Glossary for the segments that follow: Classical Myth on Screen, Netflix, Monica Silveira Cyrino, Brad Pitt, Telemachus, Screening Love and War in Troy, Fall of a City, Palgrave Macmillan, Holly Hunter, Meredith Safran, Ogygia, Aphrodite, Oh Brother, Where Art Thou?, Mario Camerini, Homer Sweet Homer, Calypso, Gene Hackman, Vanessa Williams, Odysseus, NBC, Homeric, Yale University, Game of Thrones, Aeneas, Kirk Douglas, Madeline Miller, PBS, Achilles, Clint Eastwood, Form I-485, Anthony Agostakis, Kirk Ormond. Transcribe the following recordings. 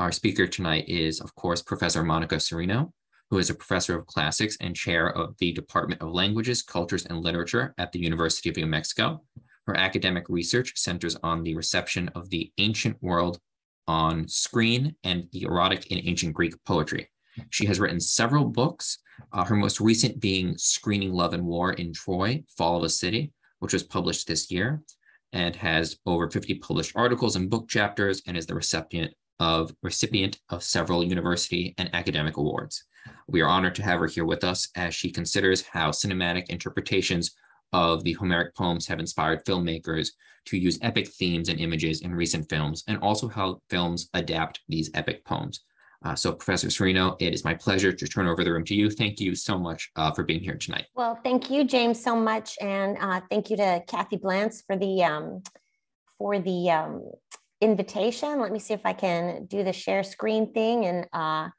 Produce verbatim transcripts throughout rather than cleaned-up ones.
Our speaker tonight is, of course, Professor Monica Cyrino, who is a professor of classics and chair of the Department of Languages, Cultures, and Literature at the University of New Mexico. Her academic research centers on the reception of the ancient world on screen and the erotic in ancient Greek poetry. She has written several books, uh, her most recent being Screening Love and War in Troy, Fall of a City, which was published this year, and has over fifty published articles and book chapters, and is the recipient of recipient of several university and academic awards. We are honored to have her here with us as she considers how cinematic interpretations of the Homeric poems have inspired filmmakers to use epic themes and images in recent films, and also how films adapt these epic poems. Uh, so Professor Cyrino, it is my pleasure to turn over the room to you. Thank you so much uh, for being here tonight. Well, thank you, James, so much. And uh, thank you to Kathy Blance for the, um, for the um, invitation. Let me see if I can do the share screen thing. And uh,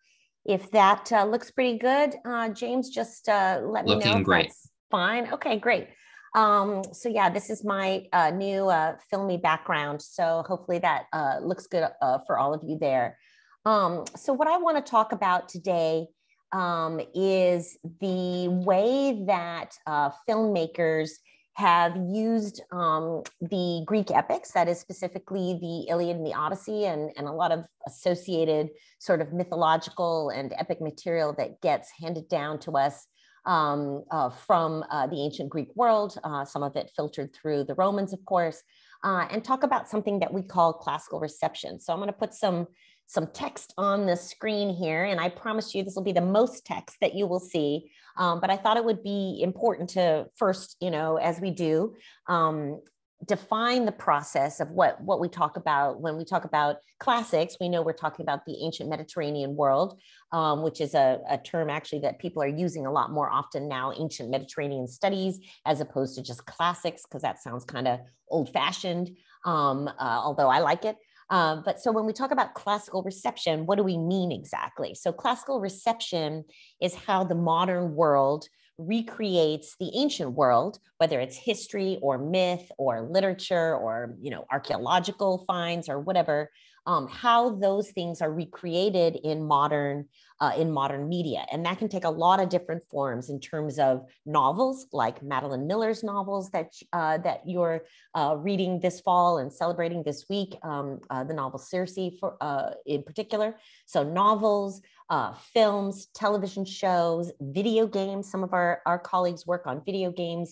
if that uh, looks pretty good, uh, James, just uh, let me know. Looking great. That's fine. Okay, great. Um, so yeah, this is my uh, new uh, filmy background. So hopefully that uh, looks good uh, for all of you there. Um, so what I want to talk about today um, is the way that uh, filmmakers have used um, the Greek epics, that is specifically the Iliad and the Odyssey, and, and a lot of associated sort of mythological and epic material that gets handed down to us um, uh, from uh, the ancient Greek world, uh, some of it filtered through the Romans, of course, uh, and talk about something that we call classical reception. So I'm going to put some some text on the screen here, and I promise you this will be the most text that you will see, um, but I thought it would be important to first, you know, as we do, um, define the process of what, what we talk about. When we talk about classics, we know we're talking about the ancient Mediterranean world, um, which is a, a term actually that people are using a lot more often now, ancient Mediterranean studies, as opposed to just classics, because that sounds kind of old-fashioned, um, uh, although I like it. Uh, but so when we talk about classical reception, what do we mean exactly? So classical reception is how the modern world recreates the ancient world, whether it's history or myth or literature or, you know, archaeological finds or whatever, um, how those things are recreated in modern, uh, in modern media. And that can take a lot of different forms in terms of novels, like Madeline Miller's novels that, uh, that you're uh, reading this fall and celebrating this week, um, uh, the novel Circe for, uh, in particular. So novels, Uh, films, television shows, video games. Some of our, our colleagues work on video games,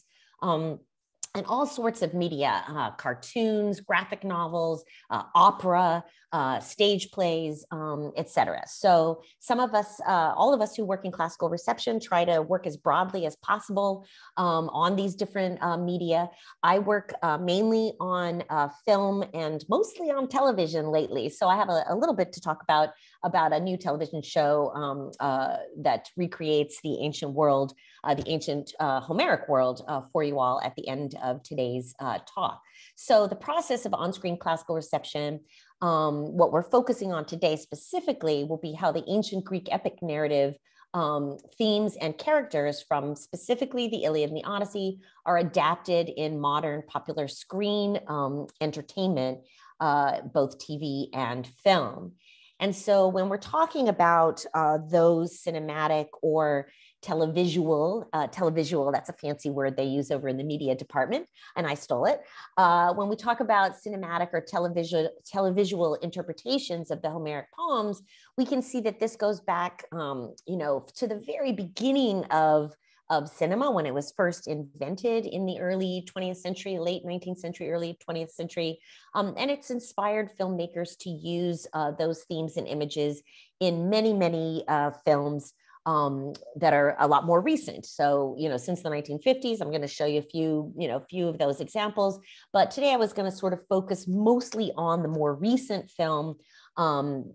um, and all sorts of media, uh, cartoons, graphic novels, uh, opera, uh, stage plays, um, et cetera. So some of us, uh, all of us who work in classical reception try to work as broadly as possible um, on these different uh, media. I work uh, mainly on uh, film and mostly on television lately. So I have a, a little bit to talk about about a new television show um, uh, that recreates the ancient world, uh, the ancient uh, Homeric world uh, for you all at the end of today's uh, talk. So the process of on-screen classical reception, um, what we're focusing on today specifically will be how the ancient Greek epic narrative um, themes and characters from specifically the Iliad and the Odyssey are adapted in modern popular screen um, entertainment, uh, both T V and film. And so when we're talking about uh, those cinematic or televisual, uh, televisual, that's a fancy word they use over in the media department, and I stole it. Uh, when we talk about cinematic or televisual, televisual interpretations of the Homeric poems, we can see that this goes back, um, you know, to the very beginning of of cinema, when it was first invented in the early twentieth century, late nineteenth century, early twentieth century. Um, and it's inspired filmmakers to use uh, those themes and images in many, many uh, films um, that are a lot more recent. So, you know, since the nineteen fifties, I'm going to show you a few, you know, a few of those examples. But today I was going to sort of focus mostly on the more recent film, um,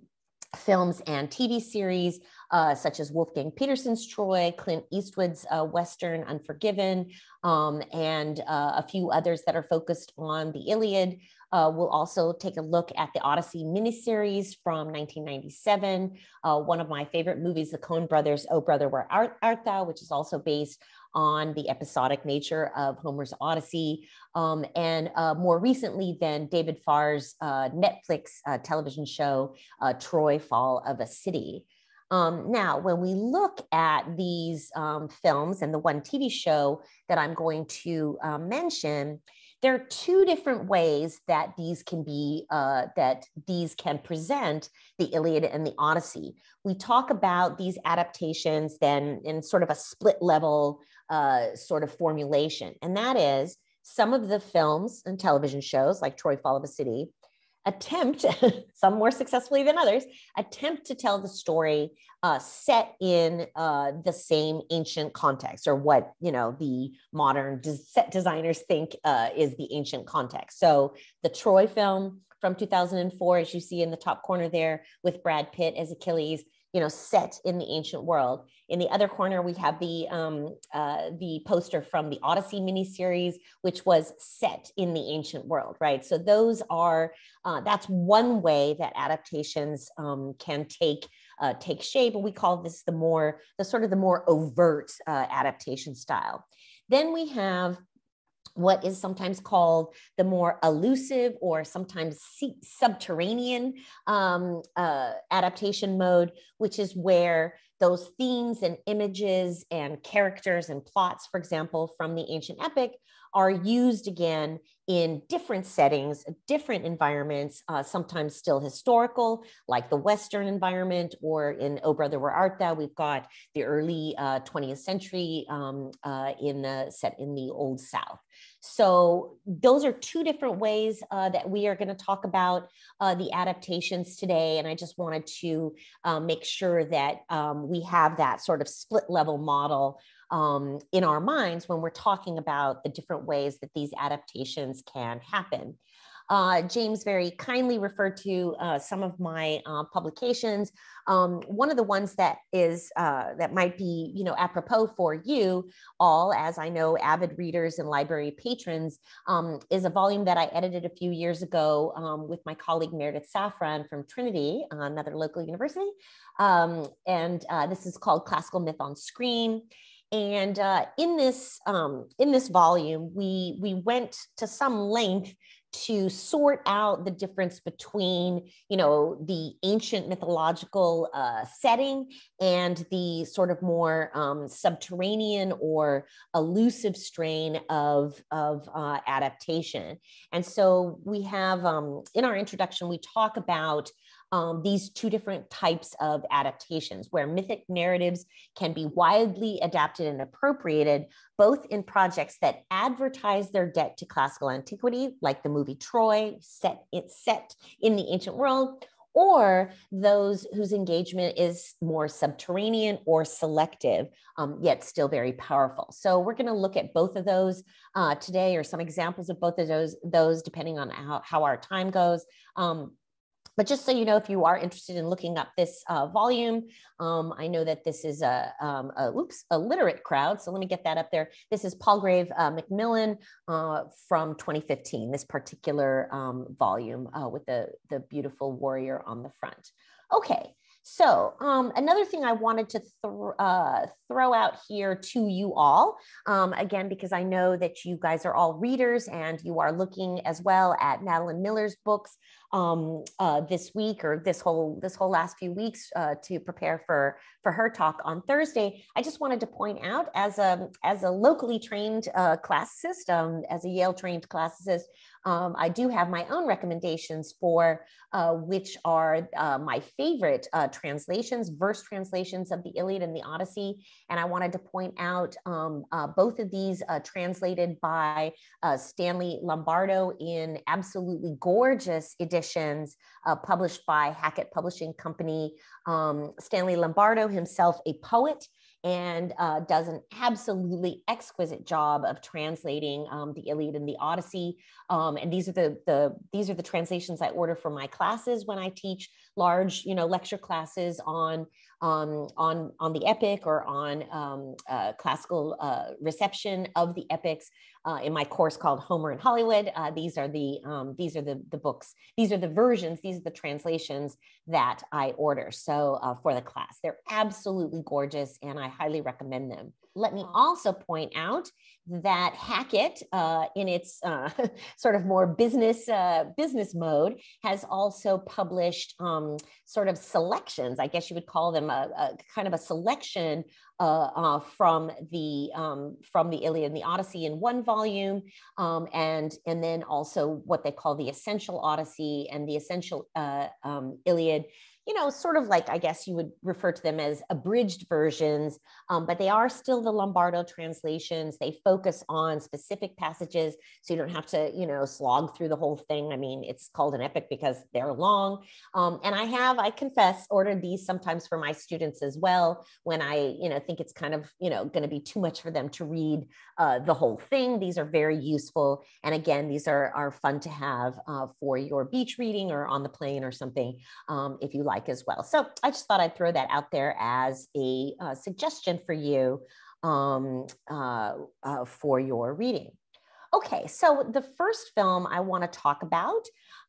films and T V series, uh, such as Wolfgang Petersen's Troy, Clint Eastwood's uh, Western Unforgiven, um, and uh, a few others that are focused on the Iliad, Uh, we'll also take a look at the Odyssey miniseries from nineteen ninety-seven. Uh, one of my favorite movies, the Coen brothers, Oh Brother, Where Art Thou?, which is also based on the episodic nature of Homer's Odyssey. Um, and uh, more recently than David Farr's uh, Netflix uh, television show, uh, Troy, Fall of a City. Um, now, when we look at these um, films and the one T V show that I'm going to uh, mention, there are two different ways that these can be, uh, that these can present the Iliad and the Odyssey. We talk about these adaptations then in sort of a split level uh, sort of formulation. And that is, some of the films and television shows like Troy, Fall of a City attempt, some more successfully than others, attempt to tell the story uh, set in uh, the same ancient context, or what, you know, the modern set designers think uh, is the ancient context. So the Troy film from two thousand four, as you see in the top corner there with Brad Pitt as Achilles, you know, set in the ancient world. In the other corner, we have the um, uh, the poster from the Odyssey miniseries, which was set in the ancient world, right? So those are, uh, that's one way that adaptations um, can take uh, take shape, and we call this the more, the sort of the more overt uh, adaptation style. Then we have what is sometimes called the more elusive or sometimes subterranean um, uh, adaptation mode, which is where those themes and images and characters and plots, for example, from the ancient epic are used again in different settings, different environments, uh, sometimes still historical, like the Western environment, or in Oh Brother, Where Art Thou? We've got the early uh, twentieth century um, uh, in the set in the Old South. So those are two different ways uh, that we are going to talk about uh, the adaptations today. And I just wanted to uh, make sure that um, we have that sort of split level model um, in our minds when we're talking about the different ways that these adaptations can happen. Uh, James very kindly referred to uh, some of my uh, publications. Um, one of the ones that is uh, that might be, you know, apropos for you all, as I know avid readers and library patrons, um, is a volume that I edited a few years ago um, with my colleague Meredith Safran from Trinity, another local university, um, and uh, this is called Classical Myth on Screen. And uh, in this um, in this volume, we we went to some length to sort out the difference between, you know, the ancient mythological uh, setting and the sort of more um, subterranean or elusive strain of, of uh, adaptation. And so we have, um, in our introduction, we talk about Um, these two different types of adaptations, where mythic narratives can be widely adapted and appropriated, both in projects that advertise their debt to classical antiquity, like the movie Troy, set it's set in the ancient world, or those whose engagement is more subterranean or selective, um, yet still very powerful. So we're gonna look at both of those uh, today, or some examples of both of those, those depending on how, how our time goes. Um, But just so you know, if you are interested in looking up this uh, volume, um, I know that this is a, um, a oops, a literate crowd. So let me get that up there. This is Palgrave uh, Macmillan uh, from twenty fifteen, this particular um, volume uh, with the, the beautiful warrior on the front. Okay. So um, another thing I wanted to th uh, throw out here to you all, um, again, because I know that you guys are all readers and you are looking as well at Madeline Miller's books um, uh, this week, or this whole this whole last few weeks uh, to prepare for, for her talk on Thursday. I just wanted to point out, as a, as a locally trained uh, classicist, um, as a Yale-trained classicist, Um, I do have my own recommendations for uh, which are uh, my favorite uh, translations, verse translations of the Iliad and the Odyssey. And I wanted to point out um, uh, both of these uh, translated by uh, Stanley Lombardo in absolutely gorgeous editions uh, published by Hackett Publishing Company. Um, Stanley Lombardo, himself a poet, and uh, does an absolutely exquisite job of translating um, the Iliad and the Odyssey. Um, and these are the, the, these are the translations I order for my classes when I teach large, you know, lecture classes on um, on, on the epic or on um, uh, classical uh, reception of the epics uh, in my course called Homer in Hollywood. Uh, these are, the, um, these are the, the books, these are the versions, these are the translations that I order. So uh, for the class, they're absolutely gorgeous and I highly recommend them. Let me also point out that Hackett, uh, in its uh, sort of more business uh, business mode, has also published um, sort of selections, I guess you would call them a, a kind of a selection uh, uh, from the um, from the Iliad and the Odyssey in one volume, um, and and then also what they call the Essential Odyssey and the Essential uh, um, Iliad. You know, sort of like, I guess you would refer to them as abridged versions, um, but they are still the Lombardo translations. They focus on specific passages, so you don't have to, you know, slog through the whole thing. I mean, it's called an epic because they're long. Um, and I have, I confess, ordered these sometimes for my students as well when I, you know, think it's kind of, you know, going to be too much for them to read uh, the whole thing. These are very useful. And again, these are, are fun to have uh, for your beach reading or on the plane or something, um, if you like. Like as well. So I just thought I'd throw that out there as a uh, suggestion for you um, uh, uh, for your reading. Okay, so the first film I want to talk about,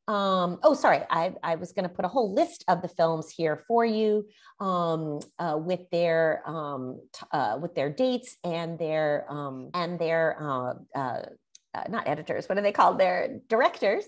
um, oh, sorry, I, I was going to put a whole list of the films here for you um, uh, with their um, uh, with their dates and their um, and their uh, uh, uh, not editors. What are they called? Their directors.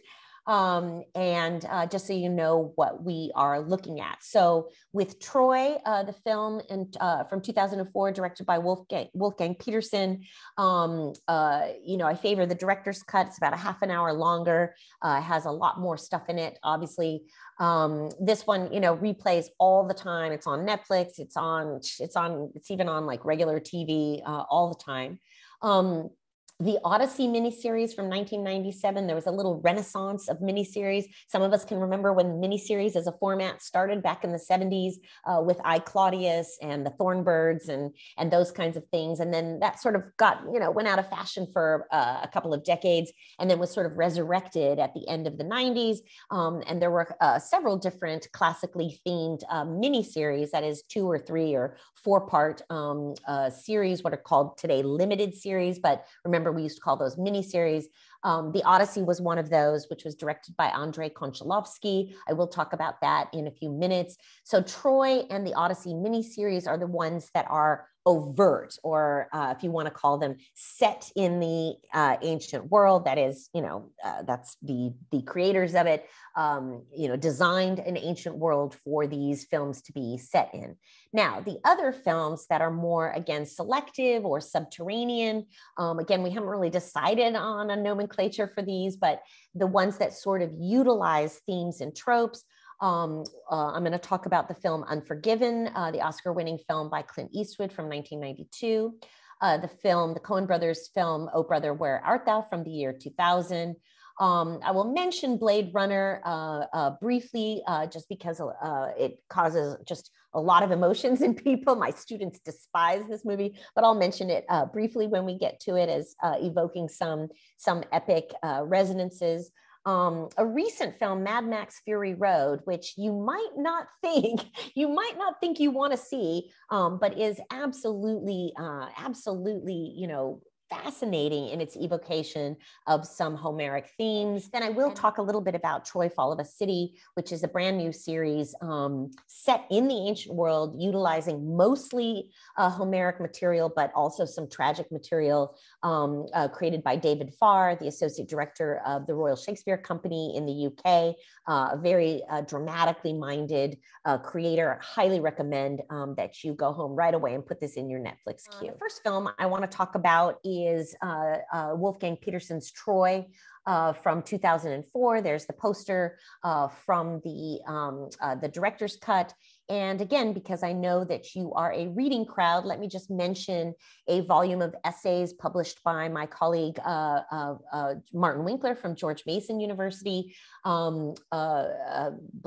Um, and uh, just so you know what we are looking at. So with Troy, uh, the film in, uh, from two thousand four, directed by Wolfgang, Wolfgang Petersen, um, uh, you know, I favor the director's cut. It's about a half an hour longer, uh, has a lot more stuff in it, obviously. Um, this one, you know, replays all the time. It's on Netflix, it's on, it's on, it's even on like regular T V uh, all the time. Um, The Odyssey miniseries from nineteen ninety-seven, there was a little renaissance of miniseries. Some of us can remember when miniseries as a format started back in the seventies uh, with I, Claudius and the Thornbirds and, and those kinds of things. And then that sort of got, you know, went out of fashion for uh, a couple of decades and then was sort of resurrected at the end of the nineties. Um, and there were uh, several different classically themed uh, miniseries, that is two or three or four part um, uh, series, what are called today limited series. But remember, we used to call those miniseries. Um, The Odyssey was one of those, which was directed by Andrei Konchalovsky. I will talk about that in a few minutes. So Troy and The Odyssey miniseries are the ones that are overt, or uh, if you want to call them, set in the uh, ancient world. That is, you know, uh, that's the the creators of it, um, you know, designed an ancient world for these films to be set in. Now, the other films that are more, again, selective or subterranean, um, again, we haven't really decided on a nomenclature for these, but the ones that sort of utilize themes and tropes. Um, uh, I'm going to talk about the film Unforgiven, uh, the Oscar-winning film by Clint Eastwood from nineteen ninety-two, uh, the film, the Coen brothers film, Oh Brother, Where Art Thou? From the year two thousand. Um, I will mention Blade Runner uh, uh, briefly, uh, just because uh, it causes just a lot of emotions in people. My students despise this movie, but I'll mention it uh, briefly when we get to it as uh, evoking some, some epic uh, resonances. Um, a recent film, Mad Max Fury Road, which you might not think, you might not think you want to see, um, but is absolutely, uh, absolutely, you know, fascinating in its evocation of some Homeric themes. Then I will talk a little bit about Troy, Fall of a City, which is a brand new series um, set in the ancient world, utilizing mostly uh, Homeric material, but also some tragic material um, uh, created by David Farr, the associate director of the Royal Shakespeare Company in the U K, uh, a very uh, dramatically minded uh, creator. I highly recommend um, that you go home right away and put this in your Netflix queue. Uh, the first film I want to talk about is is uh, uh, Wolfgang Petersen's Troy uh, from two thousand four. There's the poster uh, from the, um, uh, the director's cut. And again, because I know that you are a reading crowd, let me just mention a volume of essays published by my colleague, uh, uh, uh, Martin Winkler from George Mason University, um, uh,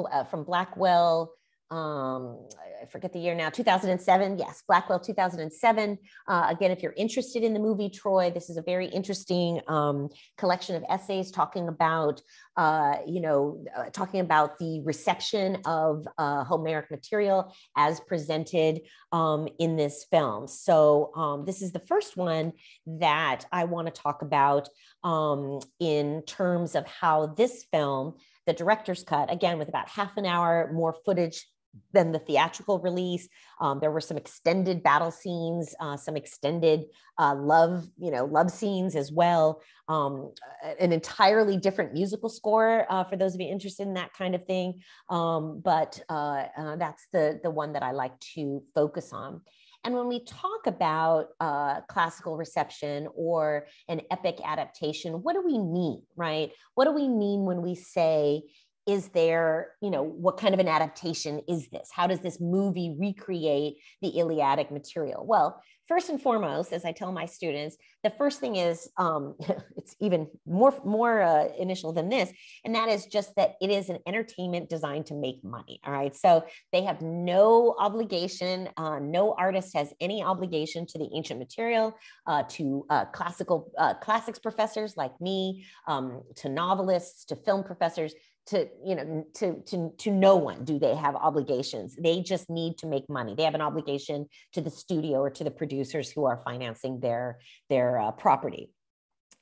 uh, from Blackwell, um, I forget the year now, two thousand seven. Yes, Blackwell, two thousand seven. Uh, again, if you're interested in the movie Troy, this is a very interesting um, collection of essays talking about, uh, you know, uh, talking about the reception of uh, Homeric material as presented um, in this film. So um, this is the first one that I want to talk about um, in terms of how this film, the director's cut, again, with about half an hour more footage than the theatrical release. Um, there were some extended battle scenes, uh, some extended uh, love, you know, love scenes as well. Um, an entirely different musical score uh, for those of you interested in that kind of thing. Um, but uh, uh, that's the, the one that I like to focus on. And when we talk about uh, classical reception or an epic adaptation, what do we mean, right? What do we mean when we say, is there, you know, what kind of an adaptation is this? How does this movie recreate the Iliadic material? Well, first and foremost, as I tell my students, the first thing is, um, it's even more, more uh, initial than this, and that is just that it is an entertainment designed to make money, all right? So they have no obligation, uh, no artist has any obligation to the ancient material, uh, to uh, classical uh, classics professors like me, um, to novelists, to film professors, to, you know, to, to, to no one do they have obligations. They just need to make money. They have an obligation to the studio or to the producers who are financing their, their uh, property.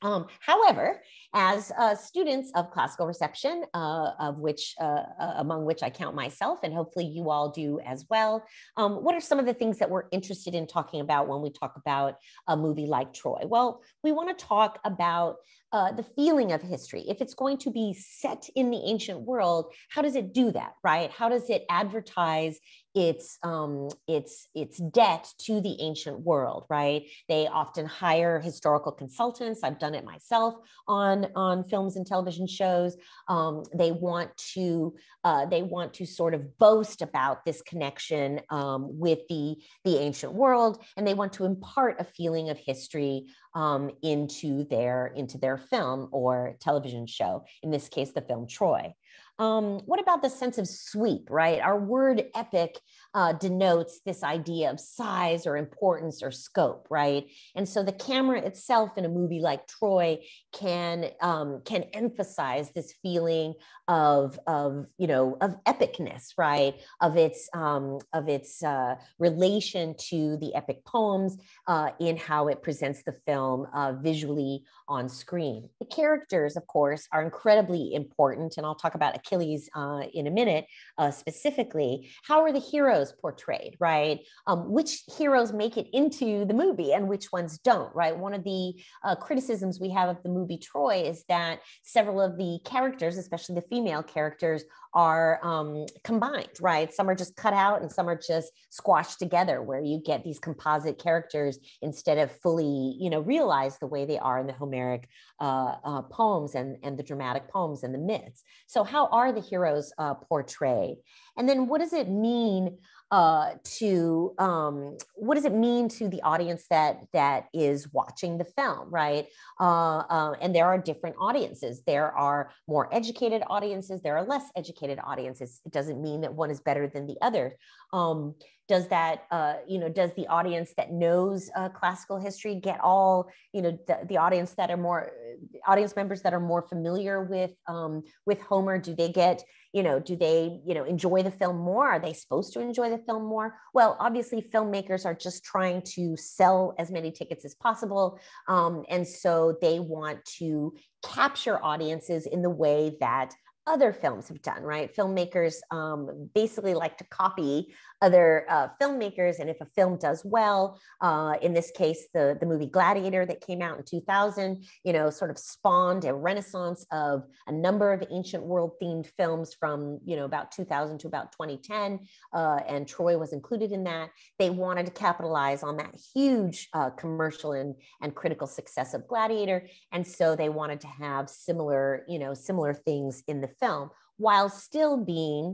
Um, however, as uh, students of classical reception, uh, of which, uh, uh, among which I count myself, and hopefully you all do as well, um, what are some of the things that we're interested in talking about when we talk about a movie like Troy? Well, we want to talk about Uh, the feeling of history. If it's going to be set in the ancient world, how does it do that, right? How does it advertise its um, its its debt to the ancient world, right? They often hire historical consultants. I've done it myself on on films and television shows. Um, they want to uh, they want to sort of boast about this connection um, with the the ancient world, and they want to impart a feeling of history um, into their into their film or television show. In this case, the film Troy. Um, what about the sense of sweep, right? Our word epic uh, denotes this idea of size or importance or scope, right? And so the camera itself in a movie like Troy can um, can emphasize this feeling of, of, you know, of epicness, right? Of its, um, of its uh, relation to the epic poems uh, in how it presents the film uh, visually on screen. The characters, of course, are incredibly important, and I'll talk about Achilles uh, in a minute uh, specifically. How are the heroes portrayed, right? Um, which heroes make it into the movie and which ones don't, right? One of the uh, criticisms we have of the movie Troy is that several of the characters, especially the female characters, are um, combined, right? Some are just cut out and some are just squashed together, where you get these composite characters instead of fully, you know, realized the way they are in the Homeric uh, uh, poems and, and the dramatic poems and the myths. So how are the heroes uh, portrayed? And then what does it mean uh, to, um, what does it mean to the audience that, that is watching the film, right? Uh, uh, and there are different audiences. There are more educated audiences. There are less educated audiences. It doesn't mean that one is better than the other. Um, Does that, uh, you know, does the audience that knows uh, classical history get all, you know, the, the audience that are more, audience members that are more familiar with, um, with Homer, do they get, you know, do they, you know, enjoy the film more? Are they supposed to enjoy the film more? Well, obviously filmmakers are just trying to sell as many tickets as possible. Um, and so they want to capture audiences in the way that other films have done, right? Filmmakers um, basically like to copy other uh, filmmakers. And if a film does well, uh, in this case, the, the movie Gladiator that came out in two thousand, you know, sort of spawned a renaissance of a number of ancient world themed films from, you know, about two thousand to about twenty ten. Uh, and Troy was included in that. They wanted to capitalize on that huge uh, commercial and, and critical success of Gladiator. And so they wanted to have similar, you know, similar things in the film, while still being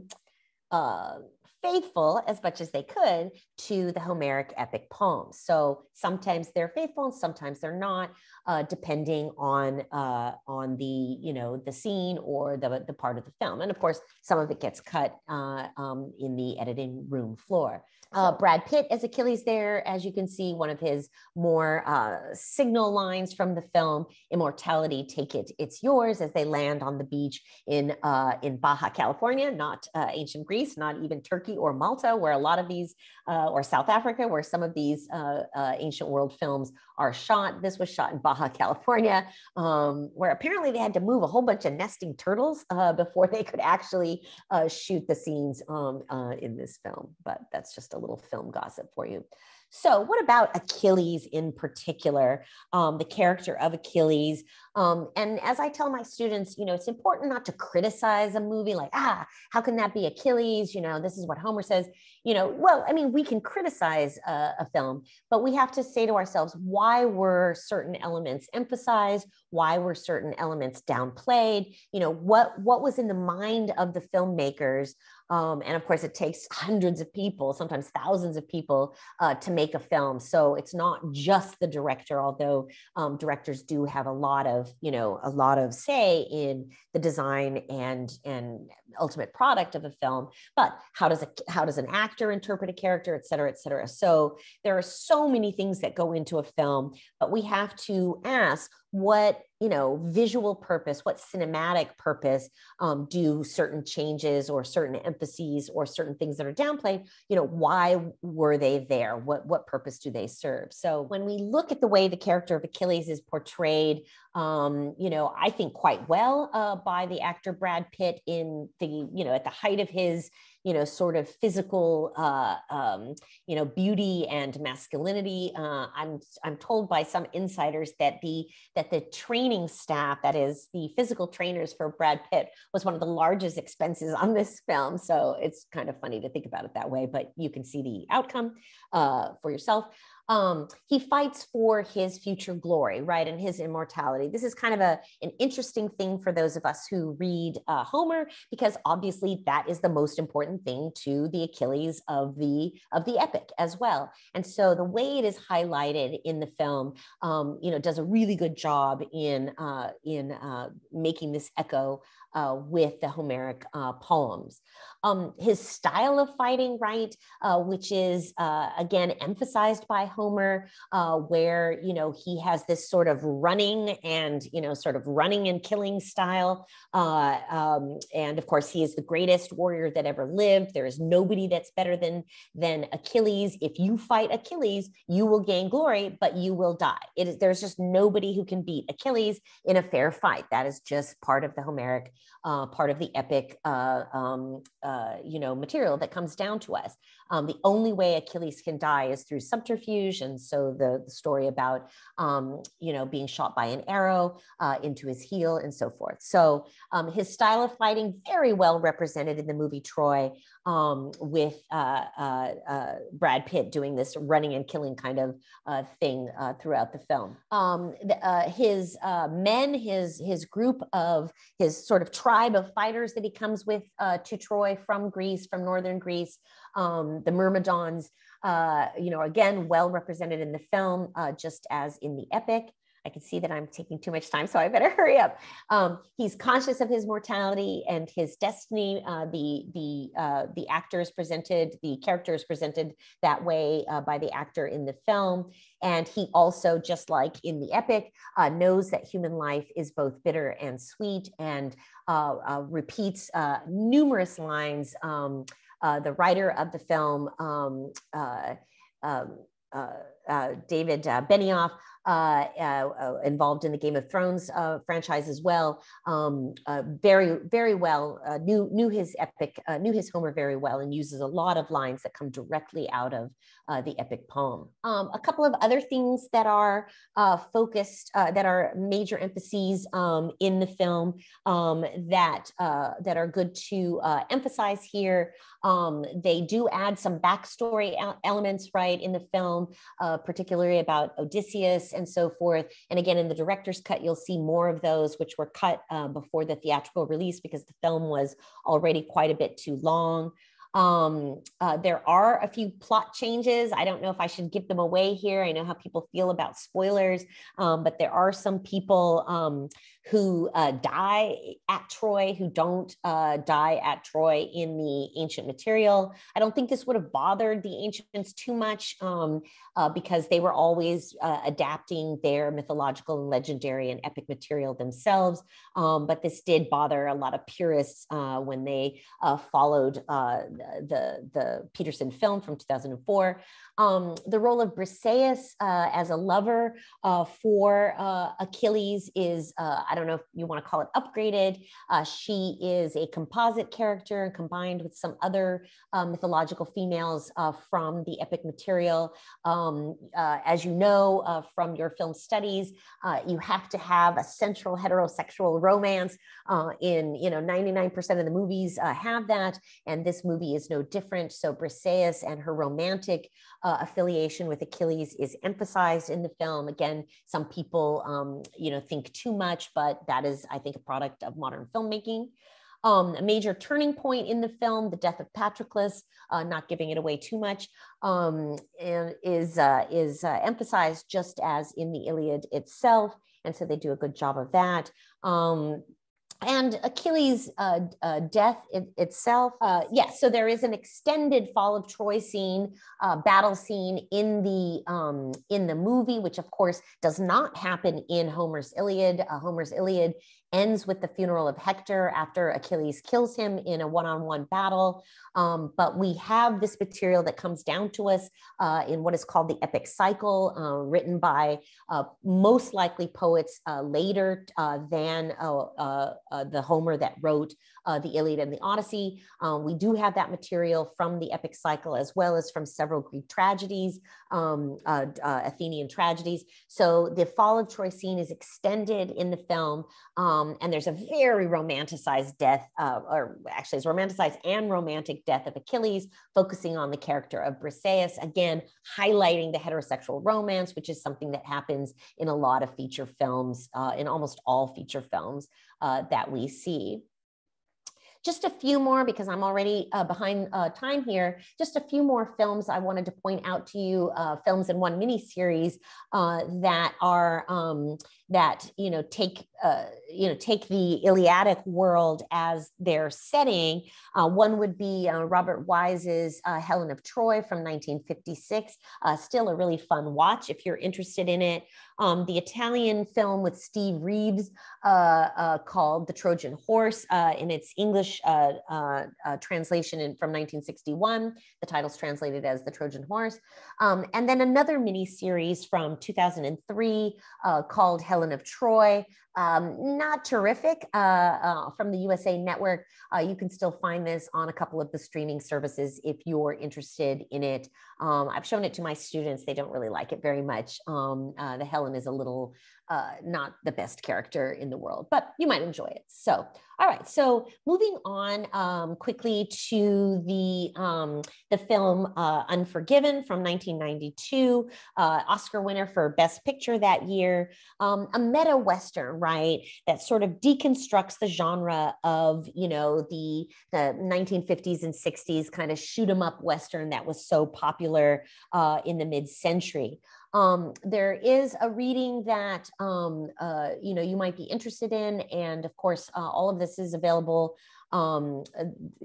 uh, faithful as much as they could to the Homeric epic poems. So sometimes they're faithful and sometimes they're not, uh, depending on uh, on the, you know, the scene or the, the part of the film. And of course, some of it gets cut uh, um, in the editing room floor. Uh, Brad Pitt as Achilles there, as you can see, one of his more uh, signal lines from the film, "Immortality, take it, it's yours," as they land on the beach in, uh, in Baja, California, not uh, ancient Greece, not even Turkey or Malta, where a lot of these, uh, or South Africa, where some of these uh, uh, ancient world films are shot. This was shot in Baja, California, um, where apparently they had to move a whole bunch of nesting turtles uh, before they could actually uh, shoot the scenes um, uh, in this film. But that's just a little film gossip for you. So what about Achilles in particular, um, the character of Achilles? Um, and as I tell my students, you know, it's important not to criticize a movie like, ah, how can that be Achilles? You know, this is what Homer says. You know, well, I mean, we can criticize uh, a film, but we have to say to ourselves, why were certain elements emphasized? Why were certain elements downplayed? You know, what, what was in the mind of the filmmakers? Um, and of course, it takes hundreds of people, sometimes thousands of people uh, to make a film. So it's not just the director, although um, directors do have a lot of, you know, a lot of say in the design and, and ultimate product of a film. But how does, a, how does an actor interpret a character, et cetera, et cetera. So there are so many things that go into a film, but we have to ask, what, you know, visual purpose, what cinematic purpose um, do certain changes or certain emphases or certain things that are downplayed, you know, why were they there? What, what purpose do they serve? So when we look at the way the character of Achilles is portrayed, um, you know, I think quite well uh, by the actor Brad Pitt in the, you know, at the height of his, you know, sort of physical, uh, um, you know, beauty and masculinity. Uh, I'm I'm told by some insiders that the that the training staff, that is the physical trainers for Brad Pitt, was one of the largest expenses on this film. So it's kind of funny to think about it that way, but you can see the outcome uh, for yourself. Um, he fights for his future glory, right, and his immortality. This is kind of a, an interesting thing for those of us who read uh, Homer, because obviously that is the most important thing to the Achilles of the of the epic as well. And so the way it is highlighted in the film, um, you know, does a really good job in uh, in uh, making this echo Uh, with the Homeric uh, poems. Um, his style of fighting, right, uh, which is, uh, again, emphasized by Homer, uh, where, you know, he has this sort of running and, you know, sort of running and killing style. Uh, um, and of course, he is the greatest warrior that ever lived. There is nobody that's better than, than Achilles. If you fight Achilles, you will gain glory, but you will die. It is, there's just nobody who can beat Achilles in a fair fight. That is just part of the Homeric Uh, part of the epic, uh, um, uh, you know, material that comes down to us. Um, the only way Achilles can die is through subterfuge, and so the, the story about, um, you know, being shot by an arrow uh, into his heel and so forth. So um, his style of fighting very well represented in the movie Troy, um, with uh, uh, uh, Brad Pitt doing this running and killing kind of uh, thing uh, throughout the film. Um, the, uh, his uh, men, his his group of his sort of tribe of fighters that he comes with uh, to Troy from Greece, from northern Greece, um, the Myrmidons, uh, you know, again, well represented in the film, uh, just as in the epic. I can see that I'm taking too much time, so I better hurry up. Um, he's conscious of his mortality and his destiny. Uh, the the uh, the actor is presented, the character is presented that way uh, by the actor in the film. And he also, just like in the epic, uh, knows that human life is both bitter and sweet, and uh, uh, repeats uh, numerous lines. Um, uh, the writer of the film, um, uh, um, uh, uh, David uh, Benioff, Uh, uh, involved in the Game of Thrones uh, franchise as well, um, uh, very, very well, uh, knew, knew his epic, uh, knew his Homer very well, and uses a lot of lines that come directly out of uh, the epic poem. Um, a couple of other things that are uh, focused, uh, that are major emphases um, in the film um, that, uh, that are good to uh, emphasize here. Um, they do add some backstory elements, right, in the film, uh, particularly about Odysseus and so forth. And again, in the director's cut, you'll see more of those, which were cut uh, before the theatrical release because the film was already quite a bit too long. Um, uh, there are a few plot changes. I don't know if I should give them away here. I know how people feel about spoilers, um, but there are some people um, who uh, die at Troy, who don't uh, die at Troy in the ancient material. I don't think this would have bothered the ancients too much um, uh, because they were always uh, adapting their mythological and legendary and epic material themselves. Um, but this did bother a lot of purists uh, when they uh, followed uh, the, the Petersen film from two thousand four. Um, the role of Briseis uh, as a lover uh, for uh, Achilles is, uh, I don't know if you want to call it upgraded. Uh, she is a composite character combined with some other uh, mythological females uh, from the epic material. Um, uh, as you know, uh, from your film studies, uh, you have to have a central heterosexual romance uh, in, you know, ninety-nine percent of the movies uh, have that. And this movie is no different. So Briseis and her romantic Uh, affiliation with Achilles is emphasized in the film. Again, some people, um, you know, think too much, but that is, I think, a product of modern filmmaking. Um, a major turning point in the film, the death of Patroclus, uh, not giving it away too much, um, is, uh, is uh, emphasized just as in the Iliad itself. And so they do a good job of that. Um, And Achilles' uh, uh, death it, itself, uh, yes, yeah, so there is an extended Fall of Troy scene, uh, battle scene in the, um, in the movie, which of course does not happen in Homer's Iliad. Uh, Homer's Iliad ends with the funeral of Hector after Achilles kills him in a one-on-one battle. Um, but we have this material that comes down to us uh, in what is called the Epic Cycle, uh, written by uh, most likely poets uh, later uh, than uh, uh, uh, the Homer that wrote uh, the Iliad and the Odyssey. Uh, we do have that material from the Epic Cycle as well as from several Greek tragedies, um, uh, uh, Athenian tragedies. So the Fall of Troy scene is extended in the film. Um, And there's a very romanticized death, uh, or actually it's romanticized and romantic death of Achilles, focusing on the character of Briseis, again, highlighting the heterosexual romance, which is something that happens in a lot of feature films, uh, in almost all feature films uh, that we see. Just a few more, because I'm already uh, behind uh, time here, just a few more films I wanted to point out to you, uh, films in one miniseries uh, that are, um, that, you know, take, uh, you know, take the Iliadic world as their setting. Uh, one would be uh, Robert Wise's uh, Helen of Troy from nineteen fifty-six, uh, still a really fun watch if you're interested in it. Um, the Italian film with Steve Reeves uh, uh, called The Trojan Horse uh, in its English uh, uh, uh, translation in, from nineteen sixty-one. The title's translated as The Trojan Horse. Um, and then another miniseries from two thousand three uh, called Helen of Troy. Um, not terrific uh, uh, from the U S A Network. Uh, you can still find this on a couple of the streaming services if you're interested in it. Um, I've shown it to my students. They don't really like it very much. Um, uh, the Helen is a little uh, not the best character in the world, but you might enjoy it. So, all right. So moving on um, quickly to the, um, the film uh, Unforgiven from nineteen ninety-two, uh, Oscar winner for Best Picture that year, um, a meta Western, right, that sort of deconstructs the genre of, you know, the, the nineteen fifties and sixties kind of shoot 'em up Western that was so popular uh, in the mid-century. Um, there is a reading that, um, uh, you know, you might be interested in. And of course, uh, all of this is available. Um,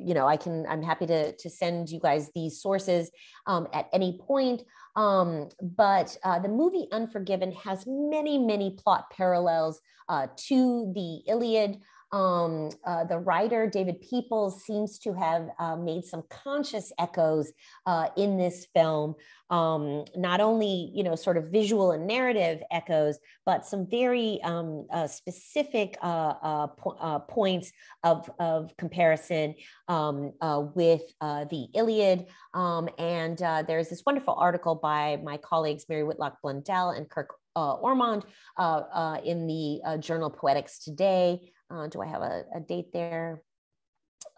you know, I can, I'm happy to, to send you guys these sources um, at any point. Um, but uh, the movie Unforgiven has many, many plot parallels uh, to the Iliad. Um, uh, the writer, David Peoples, seems to have uh, made some conscious echoes uh, in this film, um, not only, you know, sort of visual and narrative echoes, but some very um, uh, specific uh, uh, po uh, points of, of comparison um, uh, with uh, the Iliad. Um, and uh, there's this wonderful article by my colleagues, Mary Whitlock Blundell and Kirk uh, Ormond uh, uh, in the uh, journal Poetics Today. Uh, do I have a, a date there?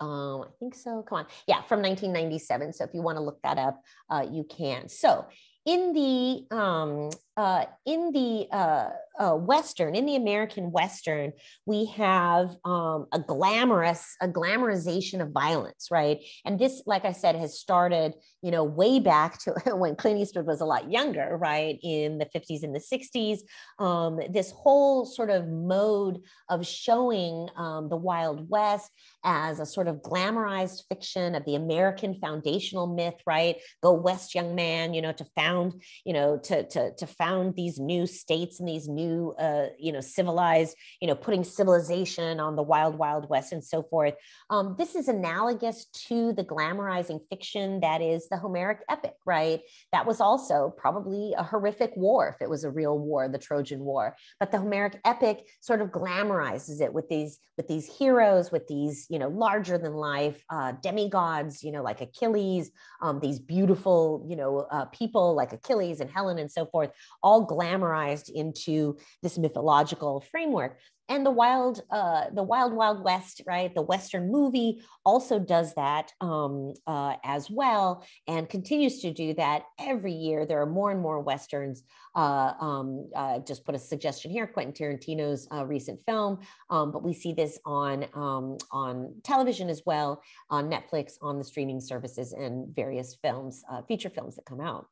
Um, I think so. Come on. Yeah, from nineteen ninety-seven. So if you want to look that up, uh, you can. So in the um, uh, in the uh, uh, Western, in the American Western, we have um, a glamorous, a glamorization of violence, right? And this, like I said, has started, you know, way back to when Clint Eastwood was a lot younger, right? In the fifties and the sixties, um, this whole sort of mode of showing um, the Wild West as a sort of glamorized fiction of the American foundational myth, right? Go West, young man, you know, to found, you know, to, to, to found these new states and these new, uh, you know, civilized, you know, putting civilization on the wild, wild West and so forth. Um, this is analogous to the glamorizing fiction that is the Homeric epic, right? That was also probably a horrific war, if it was a real war, the Trojan War. But the Homeric epic sort of glamorizes it with these, with these heroes, with these, you know, larger than life uh, demigods, you know, like Achilles, um, these beautiful, you know, uh, people like Achilles and Helen and so forth, all glamorized into this mythological framework. And the wild, uh, the wild, wild West, right? The Western movie also does that um, uh, as well, and continues to do that every year. There are more and more Westerns. Uh, um, uh, just put a suggestion here: Quentin Tarantino's uh, recent film, um, but we see this on um, on television as well, on Netflix, on the streaming services, and various films, uh, feature films that come out.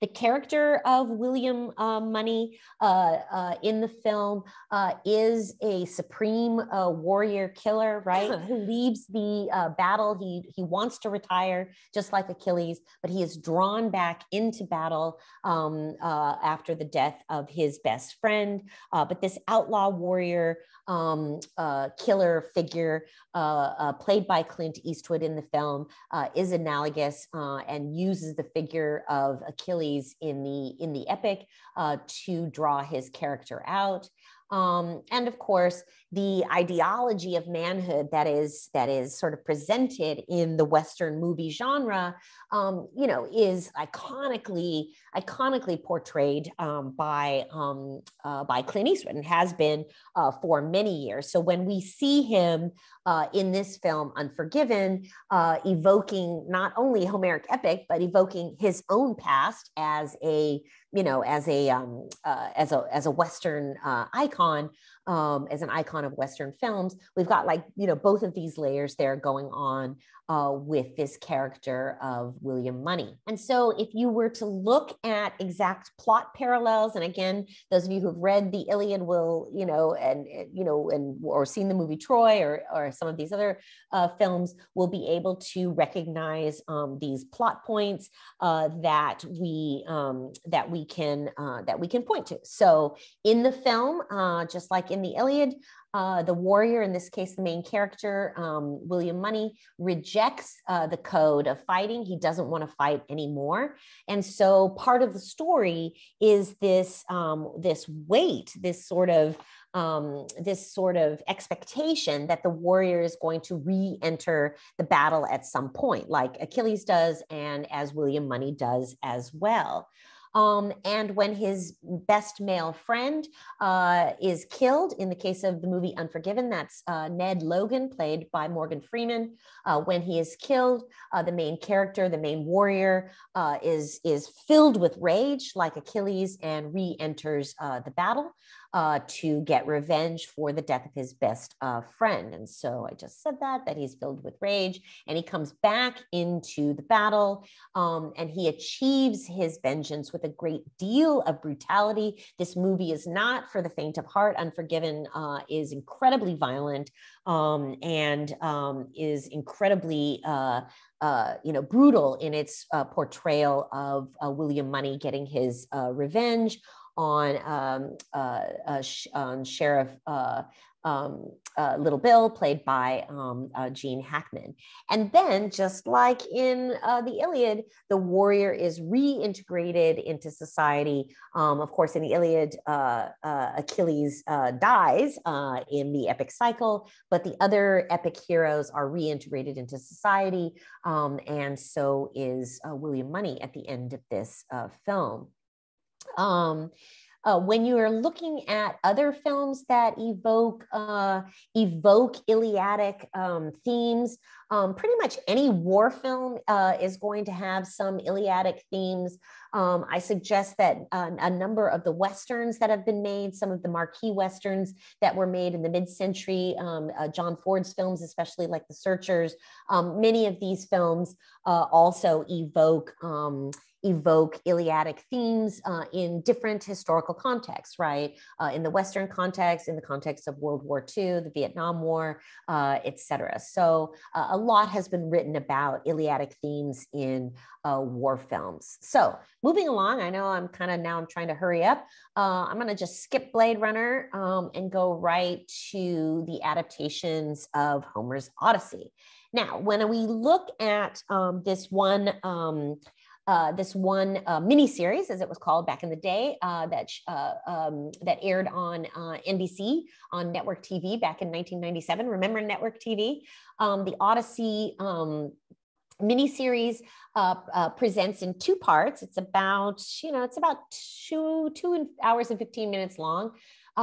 The character of William uh, Munny uh, uh, in the film uh, is a supreme uh, warrior killer, right? Who leaves the uh, battle. He, he wants to retire, just like Achilles, but he is drawn back into battle um, uh, after the death of his best friend. Uh, but this outlaw warrior um, uh, killer figure uh, uh, played by Clint Eastwood in the film uh, is analogous uh, and uses the figure of Achilles in the in the epic uh, to draw his character out. Um, and of course, the ideology of manhood that is that is sort of presented in the Western movie genre, um, you know, is iconically iconically portrayed um, by um, uh, by Clint Eastwood, and has been uh, for many years. So when we see him uh, in this film, Unforgiven, uh, evoking not only Homeric epic but evoking his own past as a you know as a um, uh, as a as a Western uh, icon. Um, as an icon of Western films, we've got like, you know, both of these layers there going on uh, with this character of William Munny. And so if you were to look at exact plot parallels, and again, those of you who've read the Iliad will, you know, and, you know, and or seen the movie Troy or, or some of these other uh, films will be able to recognize um, these plot points uh, that we, um, that we can, uh, that we can point to. So in the film, uh, just like in the Iliad, uh, the warrior, in this case, the main character, um, William Munny, rejects uh, the code of fighting. He doesn't want to fight anymore. And so part of the story is this, um, this weight, this sort of Um, this sort of expectation that the warrior is going to re-enter the battle at some point, like Achilles does, and as William Munny does as well. Um, and when his best male friend uh, is killed, in the case of the movie Unforgiven, that's uh, Ned Logan, played by Morgan Freeman. Uh, when he is killed, uh, the main character, the main warrior, uh, is, is filled with rage like Achilles and re-enters uh, the battle uh, to get revenge for the death of his best uh, friend. And so I just said that, that he's filled with rage, and he comes back into the battle um, and he achieves his vengeance with with a great deal of brutality. This movie is not for the faint of heart. Unforgiven uh, is incredibly violent um, and um, is incredibly uh, uh, you know, brutal in its uh, portrayal of uh, William Munny getting his uh, revenge on, um, uh, uh, sh on Sheriff uh, um, uh, Little Bill, played by um, uh, Gene Hackman. And then, just like in uh, the Iliad, the warrior is reintegrated into society. Um, of course, in the Iliad, uh, uh, Achilles uh, dies uh, in the epic cycle, but the other epic heroes are reintegrated into society. Um, and so is uh, William Munny at the end of this uh, film. Um, Uh, when you are looking at other films that evoke uh, evoke Iliadic um, themes, Um, pretty much any war film uh, is going to have some Iliadic themes. Um, I suggest that uh, a number of the Westerns that have been made, some of the marquee Westerns that were made in the mid-century, um, uh, John Ford's films, especially like The Searchers, um, many of these films uh, also evoke um, evoke Iliadic themes uh, in different historical contexts, right? Uh, in the Western context, in the context of World War Two, the Vietnam War, uh, et cetera. So uh, a lot has been written about Iliadic themes in uh, war films. So moving along, I know I'm kind of now I'm trying to hurry up. Uh, I'm gonna just skip Blade Runner um, and go right to the adaptations of Homer's Odyssey. Now, when we look at um, this one, um, Uh, this one uh, miniseries, as it was called back in the day, uh, that uh, um, that aired on uh, N B C on network T V back in nineteen ninety-seven. Remember network T V? Um, the Odyssey um, miniseries uh, uh, presents in two parts. It's about you know it's about two two hours and fifteen minutes long.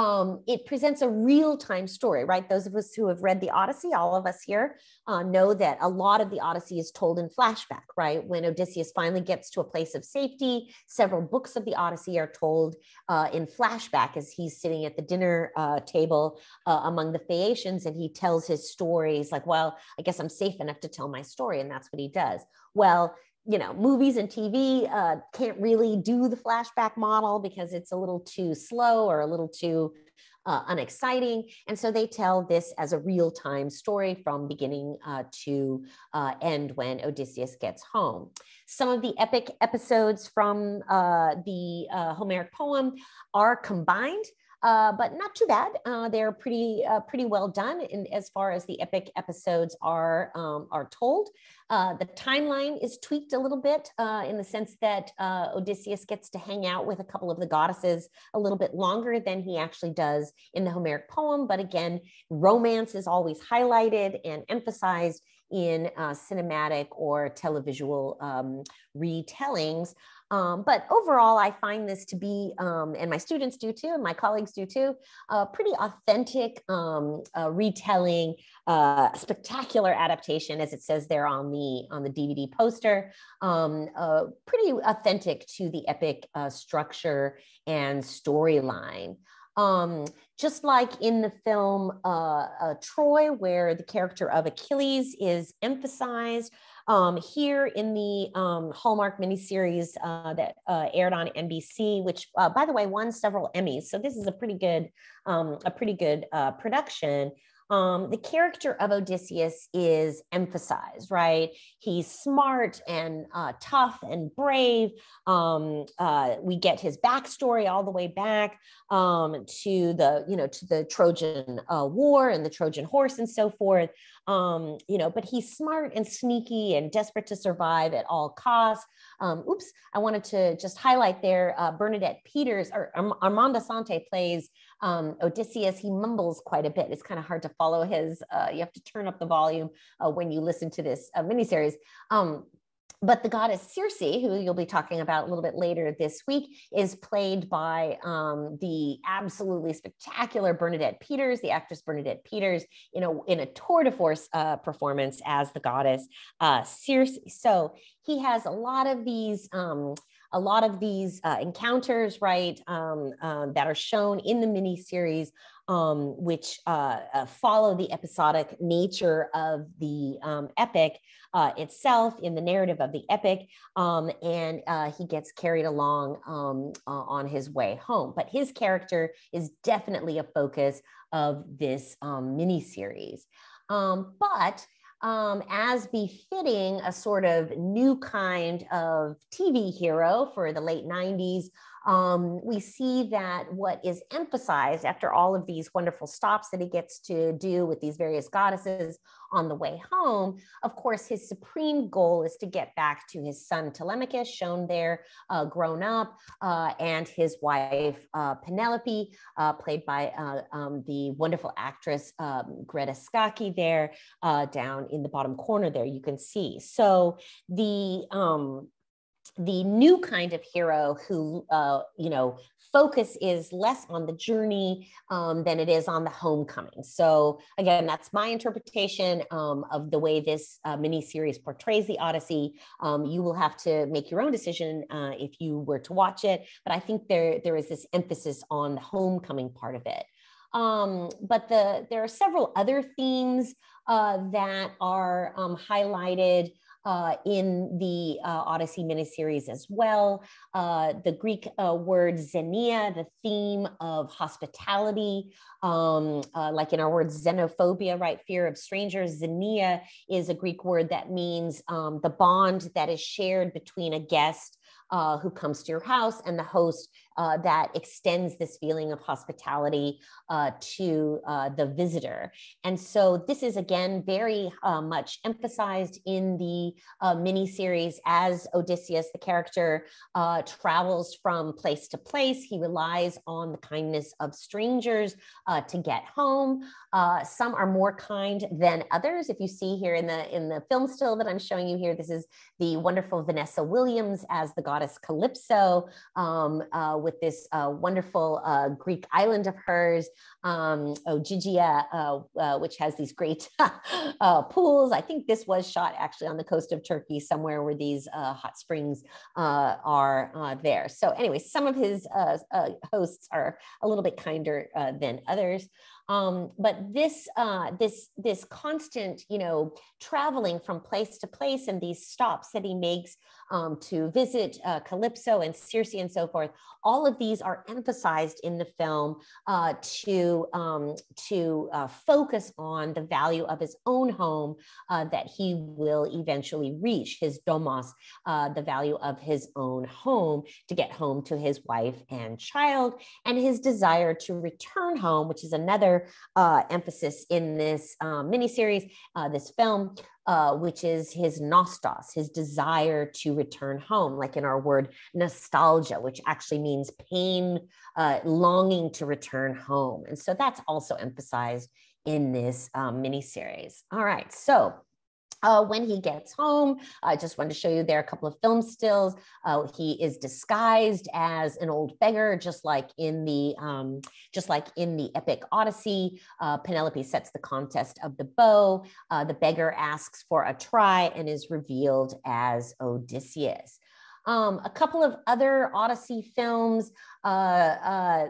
Um, it presents a real-time story, right? Those of us who have read the Odyssey, all of us here, uh, know that a lot of the Odyssey is told in flashback, right? When Odysseus finally gets to a place of safety, several books of the Odyssey are told uh, in flashback as he's sitting at the dinner uh, table uh, among the Phaeacians, and he tells his stories like, well, I guess I'm safe enough to tell my story, and that's what he does. Well, you know, movies and T V uh, can't really do the flashback model because it's a little too slow or a little too uh, unexciting. And so they tell this as a real-time story from beginning uh, to uh, end when Odysseus gets home. Some of the epic episodes from uh, the uh, Homeric poem are combined. Uh, but not too bad. Uh, they're pretty uh, pretty well done in, as far as the epic episodes are, um, are told. Uh, the timeline is tweaked a little bit uh, in the sense that uh, Odysseus gets to hang out with a couple of the goddesses a little bit longer than he actually does in the Homeric poem. But again, romance is always highlighted and emphasized in uh, cinematic or televisual um, retellings. Um, but overall, I find this to be, um, and my students do too, and my colleagues do too, a pretty authentic um, uh, retelling, uh, spectacular adaptation, as it says there on the, on the D V D poster, um, uh, pretty authentic to the epic uh, structure and storyline. Um, just like in the film uh, uh, Troy, where the character of Achilles is emphasized, Um, here in the um, Hallmark miniseries uh, that uh, aired on N B C, which, uh, by the way, won several Emmys. So this is a pretty good, um, a pretty good uh, production. Um, the character of Odysseus is emphasized, right? He's smart and uh, tough and brave. Um, uh, we get his backstory all the way back um, to the, you know, to the Trojan uh, War and the Trojan Horse and so forth. Um, you know, but he's smart and sneaky and desperate to survive at all costs. Um, oops, I wanted to just highlight there. Uh, Bernadette Peters or Armand Assante plays um, Odysseus. He mumbles quite a bit. It's kind of hard to follow his. Uh, you have to turn up the volume uh, when you listen to this uh, miniseries. Um, But the goddess Circe, who you'll be talking about a little bit later this week, is played by um, the absolutely spectacular Bernadette Peters, the actress Bernadette Peters, in a, in a tour de force uh, performance as the goddess uh, Circe. So he has a lot of these... Um, A lot of these uh, encounters, right, um, uh, that are shown in the miniseries, um, which uh, uh, follow the episodic nature of the um, epic uh, itself in the narrative of the epic, um, and uh, he gets carried along um, uh, on his way home. But his character is definitely a focus of this um, miniseries. Um, but Um, as befitting a sort of new kind of T V hero for the late nineties, um, we see that what is emphasized after all of these wonderful stops that he gets to do with these various goddesses on the way home, of course, his supreme goal is to get back to his son Telemachus, shown there, uh, grown up, uh, and his wife uh, Penelope, uh, played by uh, um, the wonderful actress um, Greta Scacchi there, uh, down in the bottom corner there, you can see. So the... Um, the new kind of hero who, uh, you know, focus is less on the journey um, than it is on the homecoming. So again, that's my interpretation um, of the way this uh, miniseries portrays the Odyssey. Um, you will have to make your own decision uh, if you were to watch it, but I think there, there is this emphasis on the homecoming part of it. Um, but the, there are several other themes uh, that are um, highlighted Uh, in the uh, Odyssey miniseries as well. Uh, the Greek uh, word xenia, the theme of hospitality, um, uh, like in our word xenophobia, right? Fear of strangers. Xenia is a Greek word that means um, the bond that is shared between a guest uh, who comes to your house and the host uh, that extends this feeling of hospitality uh, to uh, the visitor. And so this is again, very uh, much emphasized in the uh, miniseries as Odysseus, the character, uh, travels from place to place. He relies on the kindness of strangers uh, to get home. Uh, some are more kind than others. If you see here in the, in the film still that I'm showing you here, this is the wonderful Vanessa Williams as the goddess Calypso, um, uh, with this uh, wonderful uh, Greek island of hers, um, Ogygia, uh, uh, which has these great uh, pools. I think this was shot actually on the coast of Turkey, somewhere where these uh, hot springs uh, are uh, there. So anyway, some of his uh, uh, hosts are a little bit kinder uh, than others. Um, but this, uh, this, this constant, you know, traveling from place to place and these stops that he makes um, to visit uh, Calypso and Circe and so forth, all of these are emphasized in the film uh, to, um, to uh, focus on the value of his own home uh, that he will eventually reach, his domos, uh, the value of his own home to get home to his wife and child, and his desire to return home, which is another Uh, emphasis in this um, miniseries, uh, this film, uh, which is his nostos, his desire to return home, like in our word nostalgia, which actually means pain, uh, longing to return home. And so that's also emphasized in this um, miniseries. All right, so Uh, when he gets home, I just wanted to show you there a couple of film stills. Uh, he is disguised as an old beggar, just like in the um, just like in the epic Odyssey. Uh, Penelope sets the contest of the bow. Uh, the beggar asks for a try and is revealed as Odysseus. Um, a couple of other Odyssey films, uh, uh,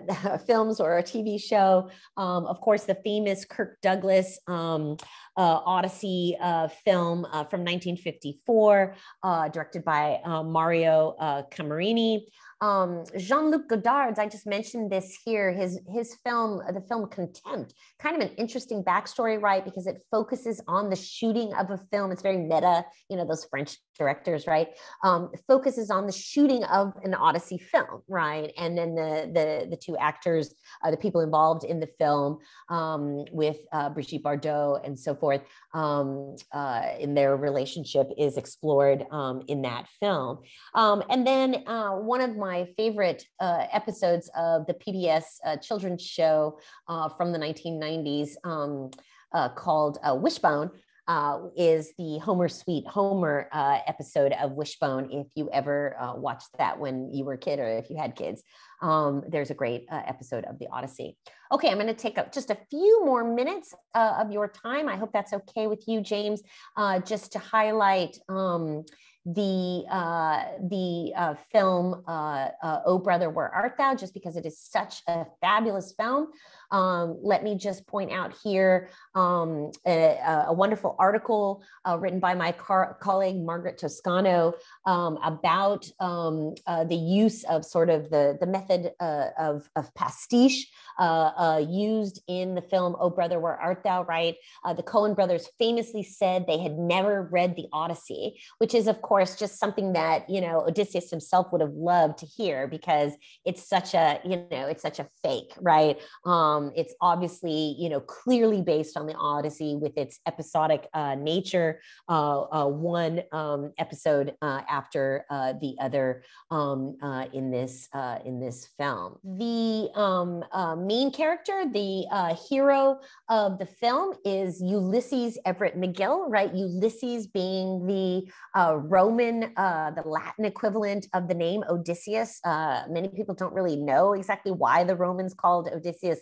films or a T V show. Um, of course, the famous Kirk Douglas um, uh, Odyssey uh, film uh, from nineteen fifty-four, uh, directed by uh, Mario uh, Camerini. Um, Jean-Luc Godard's, I just mentioned this here, his, his film, the film Contempt, kind of an interesting backstory, right? Because it focuses on the shooting of a film. It's very meta, you know, those French directors, right? Um, focuses on the shooting of an Odyssey film, right? And then the, the, the two actors, uh, the people involved in the film um, with uh, Brigitte Bardot and so forth, um, uh, in their relationship is explored um, in that film. Um, and then uh, one of my my favorite uh, episodes of the P B S uh, children's show uh, from the nineteen nineties um, uh, called uh, Wishbone uh, is the Homer Sweet Homer uh, episode of Wishbone. If you ever uh, watched that when you were a kid or if you had kids, um, there's a great uh, episode of the Odyssey. Okay, I'm gonna take up just a few more minutes uh, of your time. I hope that's okay with you, James, uh, just to highlight um, the uh, the uh, film, uh, uh, Oh Brother, Where Art Thou? Just because it is such a fabulous film. Um, let me just point out here um, a, a wonderful article uh, written by my colleague, Margaret Toscano, um, about um, uh, the use of sort of the, the method uh, of, of pastiche uh, uh, used in the film, Oh Brother, Where Art Thou, right? Uh, the Coen brothers famously said they had never read the Odyssey, which is, of course, course, just something that, you know, Odysseus himself would have loved to hear, because it's such a, you know, it's such a fake, right? Um, it's obviously, you know, clearly based on the Odyssey with its episodic uh, nature, uh, uh, one um, episode uh, after uh, the other um, uh, in this uh, in this film. The um, uh, main character, the uh, hero of the film, is Ulysses Everett McGill, right? Ulysses being the uh, road Roman, uh, the Latin equivalent of the name Odysseus. Uh, many people don't really know exactly why the Romans called Odysseus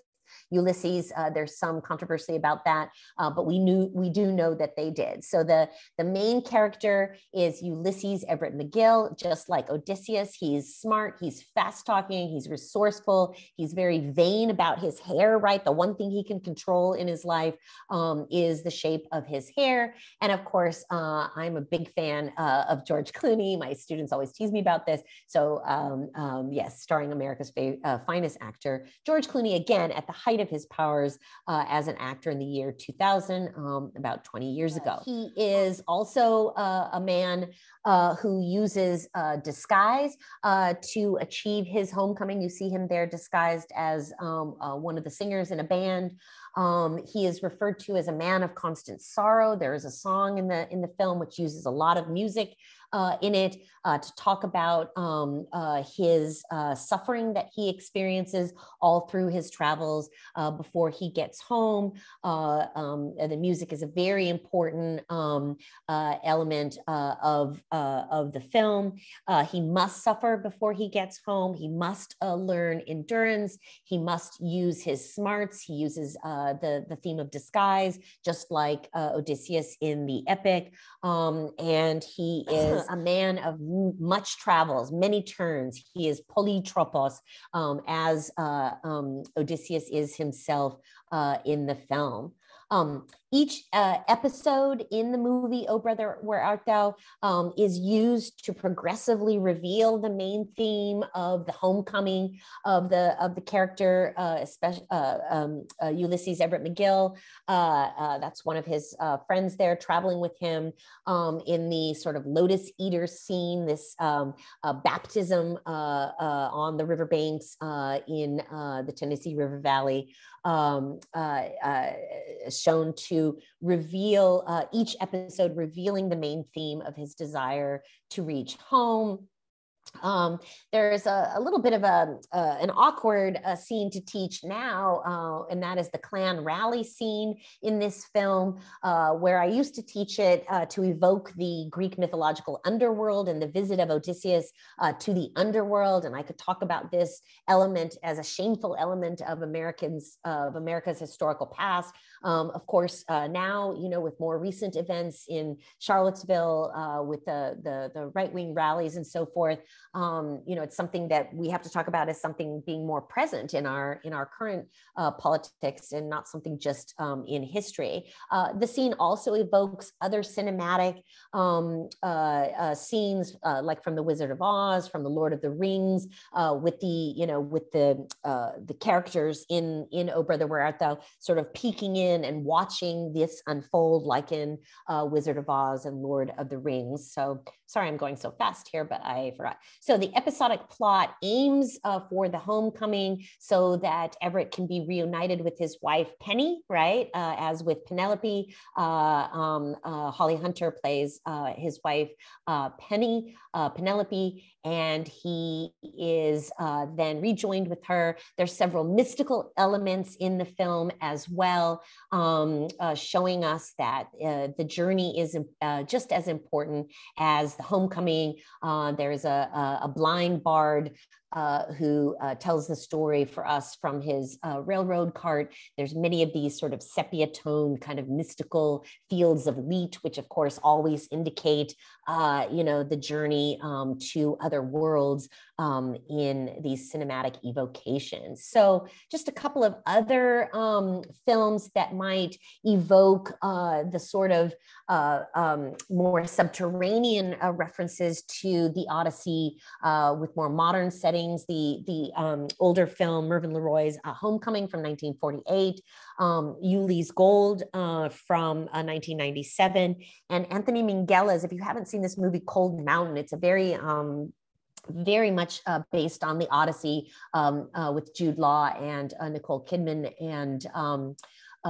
Ulysses. Uh, there's some controversy about that, uh, but we knew we do know that they did. So the, the main character is Ulysses Everett McGill, just like Odysseus. He's smart, he's fast talking, he's resourceful, he's very vain about his hair, right? The one thing he can control in his life um, is the shape of his hair. And of course, uh, I'm a big fan uh, of George Clooney. My students always tease me about this. So um, um, yes, starring America's uh, finest actor, George Clooney, again, at the height of his powers uh, as an actor in the year two thousand, um, about twenty years ago. He is also uh, a man uh, who uses uh, disguise uh, to achieve his homecoming. You see him there disguised as um, uh, one of the singers in a band. Um, he is referred to as a man of constant sorrow. There is a song in the in the film which uses a lot of music uh, in it uh, to talk about um, uh, his uh, suffering that he experiences all through his travels uh, before he gets home. Uh, um, the music is a very important um, uh, element uh, of, uh, of the film. Uh, he must suffer before he gets home. He must uh, learn endurance. He must use his smarts. He uses uh, Uh, the, the theme of disguise, just like uh, Odysseus in the epic. Um, and he is a man of much travels, many turns. He is polytropos, um, as uh, um, Odysseus is himself uh, in the film. Um, each uh, episode in the movie, Oh Brother, Where Art Thou? Um, is used to progressively reveal the main theme of the homecoming of the of the character, uh, especially uh, um, uh, Ulysses Everett McGill. Uh, uh, that's one of his uh, friends there traveling with him um, in the sort of lotus eater scene, this um, uh, baptism uh, uh, on the riverbanks uh, in uh, the Tennessee River Valley. Um, uh, uh, shown to reveal, uh, each episode revealing the main theme of his desire to reach home. Um, there's a, a little bit of a, uh, an awkward uh, scene to teach now, uh, and that is the Klan rally scene in this film, uh, where I used to teach it uh, to evoke the Greek mythological underworld and the visit of Odysseus uh, to the underworld. And I could talk about this element as a shameful element of Americans, uh, of America's historical past. Um, of course, uh, now, you know, with more recent events in Charlottesville, uh, with the, the, the right-wing rallies and so forth, Um, you know, it's something that we have to talk about as something being more present in our in our current uh, politics and not something just um, in history. Uh, the scene also evokes other cinematic um, uh, uh, scenes, uh, like from The Wizard of Oz, from The Lord of the Rings, uh, with the you know with the uh, the characters in in Oh Brother, Where Art Thou? Sort of peeking in and watching this unfold, like in uh, Wizard of Oz and Lord of the Rings. So sorry, I'm going so fast here, but I forgot. So the episodic plot aims uh, for the homecoming so that Everett can be reunited with his wife, Penny, right? Uh, as with Penelope, uh, um, uh, Holly Hunter plays uh, his wife, uh, Penny, uh, Penelope, and he is uh, then rejoined with her. There's several mystical elements in the film as well, um, uh, showing us that uh, the journey is uh, just as important as the homecoming. Uh, there is a A, a blind bard uh, who uh, tells the story for us from his uh, railroad cart. There's many of these sort of sepia-toned kind of mystical fields of wheat, which of course always indicate, uh, you know, the journey um, to other worlds um, in these cinematic evocations. So just a couple of other um, films that might evoke uh, the sort of uh, um, more subterranean uh, references to the Odyssey. Uh, with more modern settings, the, the um, older film, Mervyn LeRoy's uh, Homecoming from nineteen forty-eight, um, Yuli's Gold uh, from uh, nineteen ninety-seven, and Anthony Minghela's, if you haven't seen this movie, Cold Mountain, it's a very um, very much uh, based on the Odyssey um, uh, with Jude Law and uh, Nicole Kidman and um,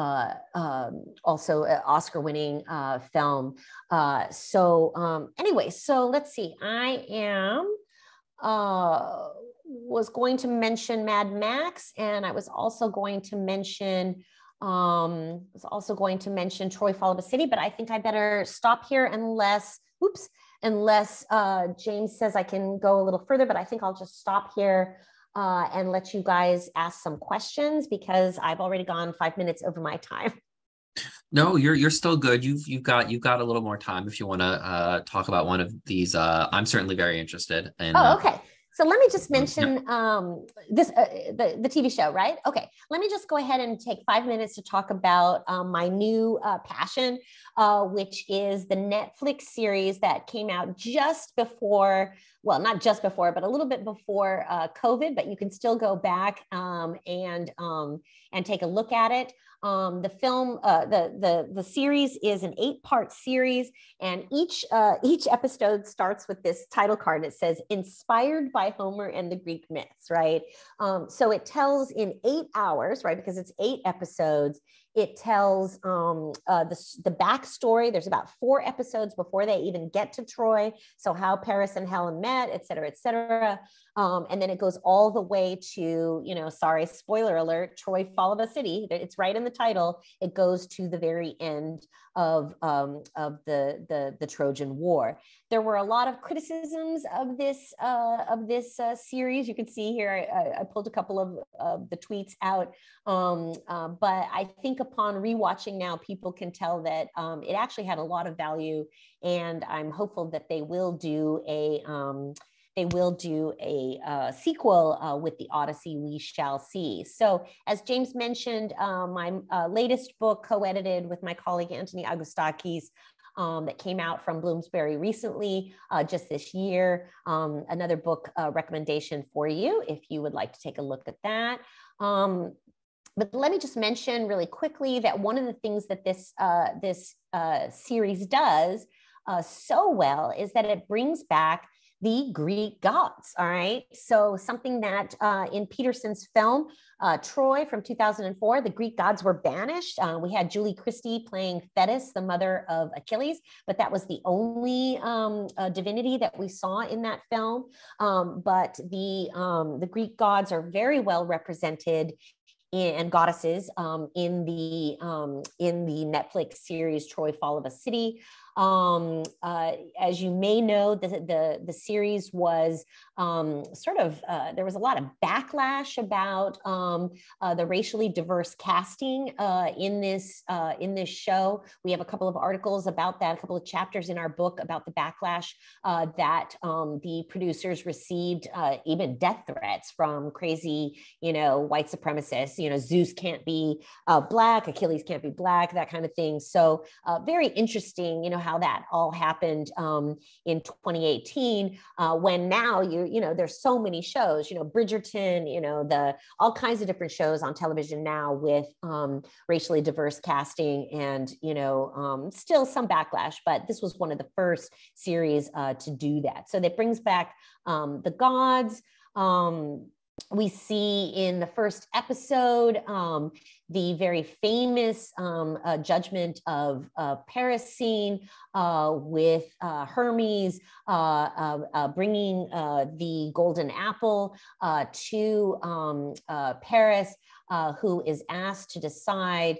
Uh, um, also an Oscar-winning uh, film. Uh, so um, anyway, so let's see. I am uh, was going to mention Mad Max, and I was also going to mention um, was also going to mention Troy: Fall of a City. But I think I better stop here, unless oops, unless uh, James says I can go a little further, but I think I'll just stop here uh, and let you guys ask some questions because I've already gone five minutes over my time. No, you're you're still good. You've you've got you've got a little more time if you want to uh, talk about one of these. Uh, I'm certainly very interested in. Oh, okay. So let me just mention um, this uh, the the T V show, right? Okay, let me just go ahead and take five minutes to talk about um, my new uh, passion, uh, which is the Netflix series that came out just before. Well, not just before, but a little bit before uh, COVID. But you can still go back um, and um, and take a look at it. Um, the film, uh, the the the series is an eight-part series, and each uh, each episode starts with this title card. It says "Inspired by Homer and the Greek Myths," right? Um, so it tells in eight hours, right? Because it's eight episodes. It tells um, uh, the, the backstory. There's about four episodes before they even get to Troy. So how Paris and Helen met, et cetera, et cetera. Um, and then it goes all the way to, you know, sorry, spoiler alert, Troy, Fall of a City. It's right in the title. It goes to the very end of, um, of the, the, the Trojan War. There were a lot of criticisms of this, uh, of this uh, series. You can see here, I, I pulled a couple of, of the tweets out, um, uh, but I think upon rewatching now, people can tell that um, it actually had a lot of value, and I'm hopeful that they will do a um, they will do a uh, sequel uh, with the Odyssey. We shall see. So, as James mentioned, uh, my uh, latest book, co-edited with my colleague Anthony Agostakis, Um, that came out from Bloomsbury recently, uh, just this year. Um, another book uh, recommendation for you if you would like to take a look at that. Um, But let me just mention really quickly that one of the things that this, uh, this uh, series does uh, so well is that it brings back the Greek gods, all right? So something that uh, in Petersen's film, uh, Troy from two thousand four, the Greek gods were banished. Uh, we had Julie Christie playing Thetis, the mother of Achilles, but that was the only um, uh, divinity that we saw in that film. Um, but the, um, the Greek gods are very well represented and goddesses um, in the um, in the Netflix series Troy, Fall of a City. Um, uh, as you may know, the the, the series was um, sort of uh, there was a lot of backlash about um, uh, the racially diverse casting uh, in this uh, in this show. We have a couple of articles about that, a couple of chapters in our book about the backlash uh, that um, the producers received, uh, even death threats from crazy, you know, white supremacists. You know, Zeus can't be uh, black, Achilles can't be black, that kind of thing. So uh, very interesting, you know, how that all happened um, in twenty eighteen, uh, when now, you you know, there's so many shows, you know, Bridgerton, you know, the all kinds of different shows on television now with um, racially diverse casting and, you know, um, still some backlash, but this was one of the first series uh, to do that. So that brings back um, the gods. Um, We see in the first episode um, the very famous um, uh, judgment of uh, Paris scene uh, with uh, Hermes uh, uh, uh, bringing uh, the golden apple uh, to um, uh, Paris, uh, who is asked to decide.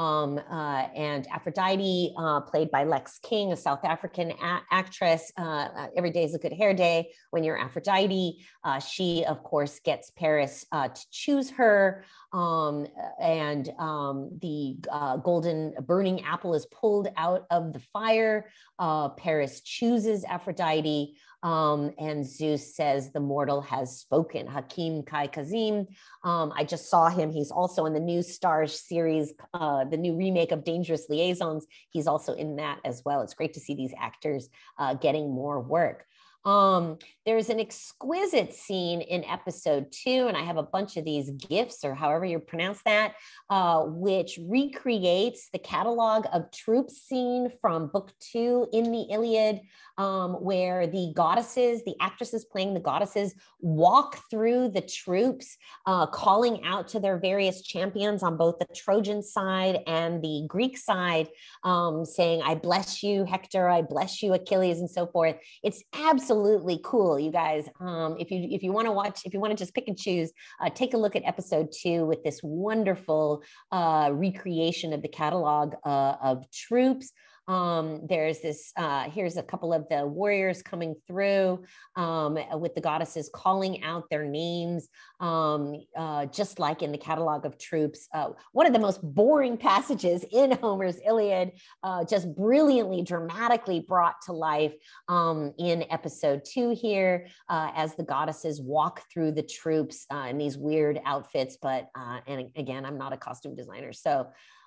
Um, uh, and Aphrodite, uh, played by Lex King, a South African a actress. Uh, uh, every day is a good hair day when you're Aphrodite. Uh, she, of course, gets Paris uh, to choose her. Um, and um, the uh, golden burning apple is pulled out of the fire. Uh, Paris chooses Aphrodite. Um, and Zeus says, the mortal has spoken. Hakim Kai Kazim. Um, I just saw him. He's also in the new Stars series, uh, the new remake of Dangerous Liaisons. He's also in that as well. It's great to see these actors uh, getting more work. Um, there's an exquisite scene in episode two, and I have a bunch of these GIFs, or however you pronounce that, uh, which recreates the catalog of troops scene from book two in the Iliad, um, where the goddesses, the actresses playing the goddesses, walk through the troops, uh, calling out to their various champions on both the Trojan side and the Greek side, um, saying, I bless you, Hector, I bless you, Achilles, and so forth. It's absolutely Absolutely cool, you guys. Um, if you if you want to watch, if you want to just pick and choose, uh, take a look at episode two with this wonderful uh, recreation of the catalog uh, of troops. Um, there's this, uh, here's a couple of the warriors coming through um, with the goddesses calling out their names, um, uh, just like in the catalog of troops. Uh, one of the most boring passages in Homer's Iliad, uh, just brilliantly, dramatically brought to life um, in episode two here, uh, as the goddesses walk through the troops uh, in these weird outfits. But, uh, and again, I'm not a costume designer, so...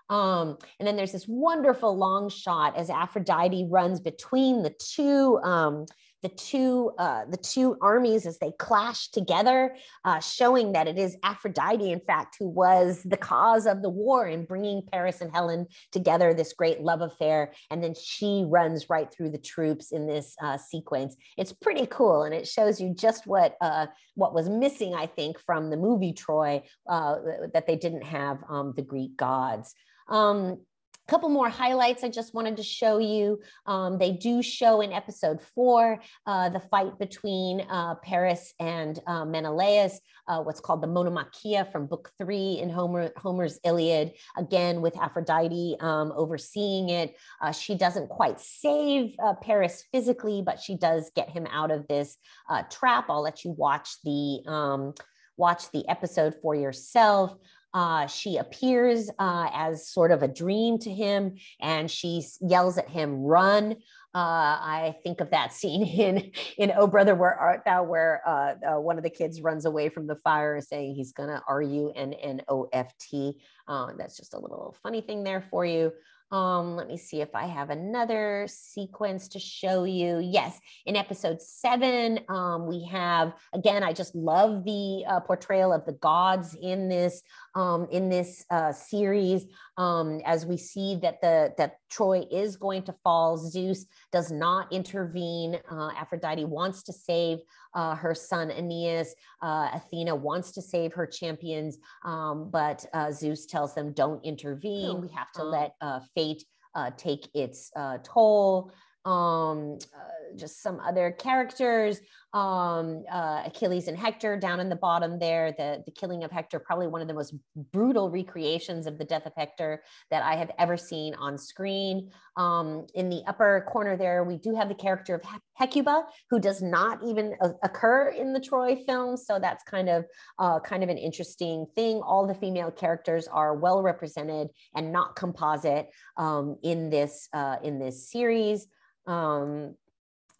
Um, and then there's this wonderful long shot as Aphrodite runs between the two, um, the two, uh, the two armies as they clash together, uh, showing that it is Aphrodite, in fact, who was the cause of the war and bringing Paris and Helen together, this great love affair. And then she runs right through the troops in this uh, sequence. It's pretty cool. And it shows you just what, uh, what was missing, I think, from the movie Troy, uh, that they didn't have um, the Greek gods. Um, a couple more highlights I just wanted to show you. Um, they do show in episode four, uh, the fight between uh, Paris and uh, Menelaus, uh, what's called the Monomachia from book three in Homer, Homer's Iliad, again with Aphrodite um, overseeing it. Uh, she doesn't quite save uh, Paris physically, but she does get him out of this uh, trap. I'll let you watch the, um, watch the episode for yourself. Uh, she appears uh, as sort of a dream to him, and she yells at him, "Run!" Uh, I think of that scene in in Oh Brother, Where Art Thou?, where uh, uh, one of the kids runs away from the fire, saying he's gonna R U N N O F T. Uh, that's just a little funny thing there for you. Um, let me see if I have another sequence to show you. Yes, in episode seven, um, we have, again, I just love the uh, portrayal of the gods in this um, in this uh, series. Um, as we see that the that Troy is going to fall, Zeus does not intervene. Uh, Aphrodite wants to save uh, her son Aeneas. Uh, Athena wants to save her champions, um, but uh, Zeus tells them, "Don't intervene. We have to let uh, fate uh, take its uh, toll." Um, uh, just some other characters, um, uh, Achilles and Hector down in the bottom there, the, the killing of Hector, probably one of the most brutal recreations of the death of Hector that I have ever seen on screen. Um, in the upper corner there, we do have the character of Hecuba, who does not even uh, occur in the Troy film. So that's kind of, uh, kind of an interesting thing. All the female characters are well represented and not composite um, in this, uh, in this series. Um,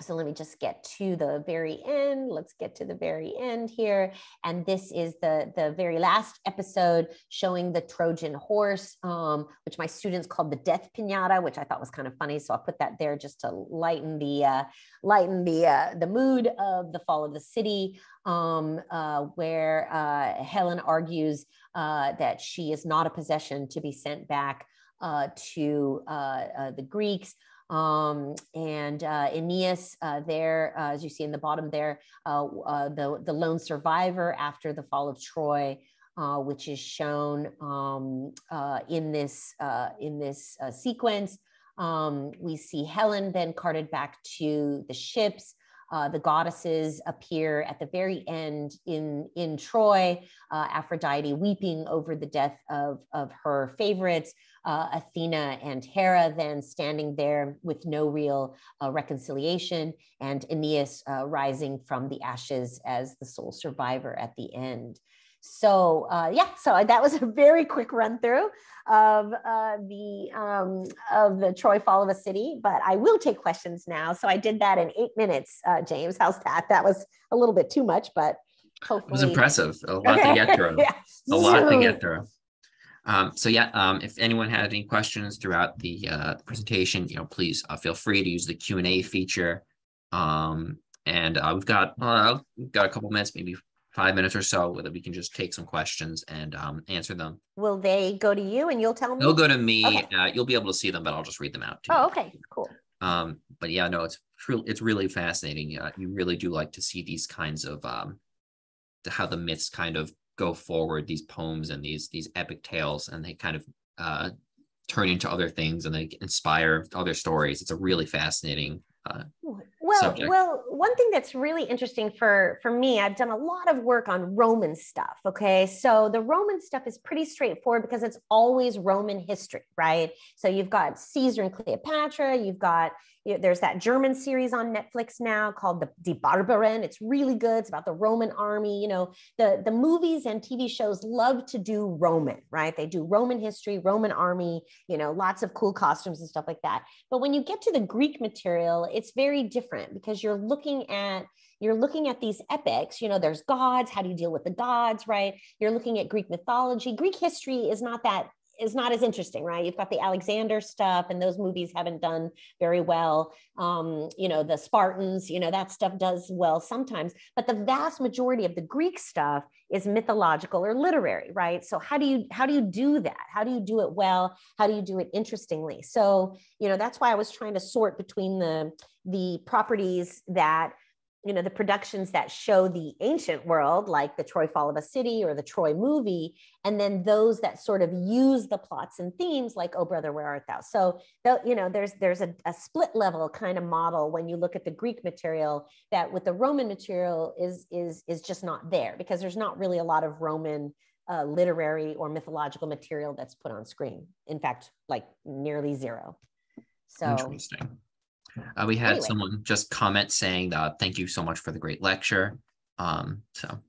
so let me just get to the very end. Let's get to the very end here. And this is the, the very last episode showing the Trojan horse, um, which my students called the death pinata, which I thought was kind of funny. So I'll put that there just to lighten the, uh, lighten the, uh, the mood of the fall of the city, um, uh, where uh, Helen argues uh, that she is not a possession to be sent back uh, to uh, uh, the Greeks. Um, and uh, Aeneas uh, there, uh, as you see in the bottom there, uh, uh, the, the lone survivor after the fall of Troy, uh, which is shown um, uh, in this, uh, in this uh, sequence. Um, we see Helen then carted back to the ships. Uh, the goddesses appear at the very end in, in Troy, uh, Aphrodite weeping over the death of, of her favorites, uh, Athena and Hera then standing there with no real uh, reconciliation, and Aeneas uh, rising from the ashes as the sole survivor at the end. So uh, yeah, so that was a very quick run through of uh, the um, of the Troy Fall of a City, but I will take questions now. So I did that in eight minutes, uh, James. How's that? That was a little bit too much, but hopefully. It was impressive. A lot okay. to get through. yeah. A lot to get through. Um, so yeah, um, if anyone had any questions throughout the uh, presentation, you know, please uh, feel free to use the Q and A feature. Um, and uh, we've got uh, we've got a couple minutes, maybe. Five minutes or so, whether we can just take some questions and um, answer them. Will they go to you and you'll tell them? They'll go to me. Okay. Uh, you'll be able to see them, but I'll just read them out to you. Oh, okay, cool. Um, but yeah, no, it's truly, it's really fascinating. Uh, you really do like to see these kinds of um, how the myths kind of go forward, these poems and these these epic tales, and they kind of uh, turn into other things and they inspire other stories. It's a really fascinating. Uh, well, subject. Well, one thing that's really interesting for, for me, I've done a lot of work on Roman stuff, okay? So the Roman stuff is pretty straightforward because it's always Roman history, right? So you've got Caesar and Cleopatra, you've got, you know, there's that German series on Netflix now called the Die Barbaren. It's really good. It's about the Roman army. You know, the, the movies and T V shows love to do Roman, right? They do Roman history, Roman army, you know, lots of cool costumes and stuff like that. But when you get to the Greek material, it's very different because you're looking at, you're looking at these epics, you know, there's gods, how do you deal with the gods, right? You're looking at Greek mythology. Greek history is not that, is not as interesting, right? You've got the Alexander stuff and those movies haven't done very well. Um, you know, the Spartans, you know, that stuff does well sometimes, but the vast majority of the Greek stuff is mythological or literary, right? So how do you, how do you do that? How do you do it well? How do you do it interestingly? So, you know, that's why I was trying to sort between the, the properties that, you know, the productions that show the ancient world, like the Troy Fall of a City or the Troy movie, and then those that sort of use the plots and themes like, Oh Brother, Where Art Thou? So, you know, there's there's a, a split level kind of model when you look at the Greek material that with the Roman material is, is, is just not there because there's not really a lot of Roman uh, literary or mythological material that's put on screen. In fact, like nearly zero. So interesting. Uh, we had anyway. someone just comment saying, uh, thank you so much for the great lecture. Um, so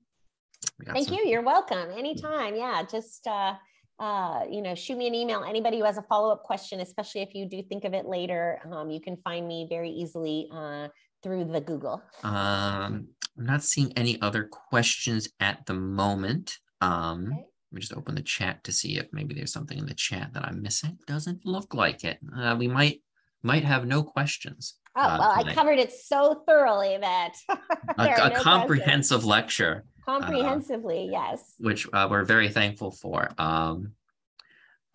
thank some. you. You're welcome. Anytime. Yeah. Just, uh, uh, you know, shoot me an email. Anybody who has a follow-up question, especially if you do think of it later, um, you can find me very easily uh, through the Google. Um, I'm not seeing any other questions at the moment. Um, okay. Let me just open the chat to see if maybe there's something in the chat that I'm missing. Doesn't look like it. Uh, we might. might have no questions. Oh, uh, well, tonight. I covered it so thoroughly that there a, are no a comprehensive questions. lecture. Comprehensively, uh, yes. Which uh, we're very thankful for. Um,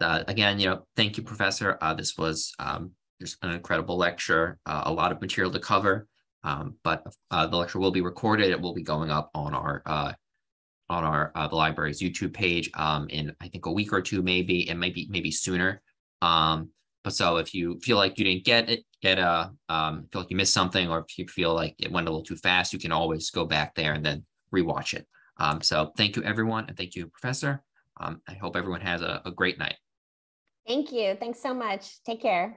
uh, again, you know, thank you, Professor. Uh, this was um, just an incredible lecture, uh, a lot of material to cover, um, but uh, the lecture will be recorded. It will be going up on our uh, on our uh, the library's YouTube page um, in, I think, a week or two, maybe, and maybe maybe sooner. Um, So if you feel like you didn't get it, get a um, feel like you missed something, or if you feel like it went a little too fast, you can always go back there and then rewatch it. Um, so thank you, everyone, and thank you, Professor. Um, I hope everyone has a, a great night. Thank you. Thanks so much. Take care.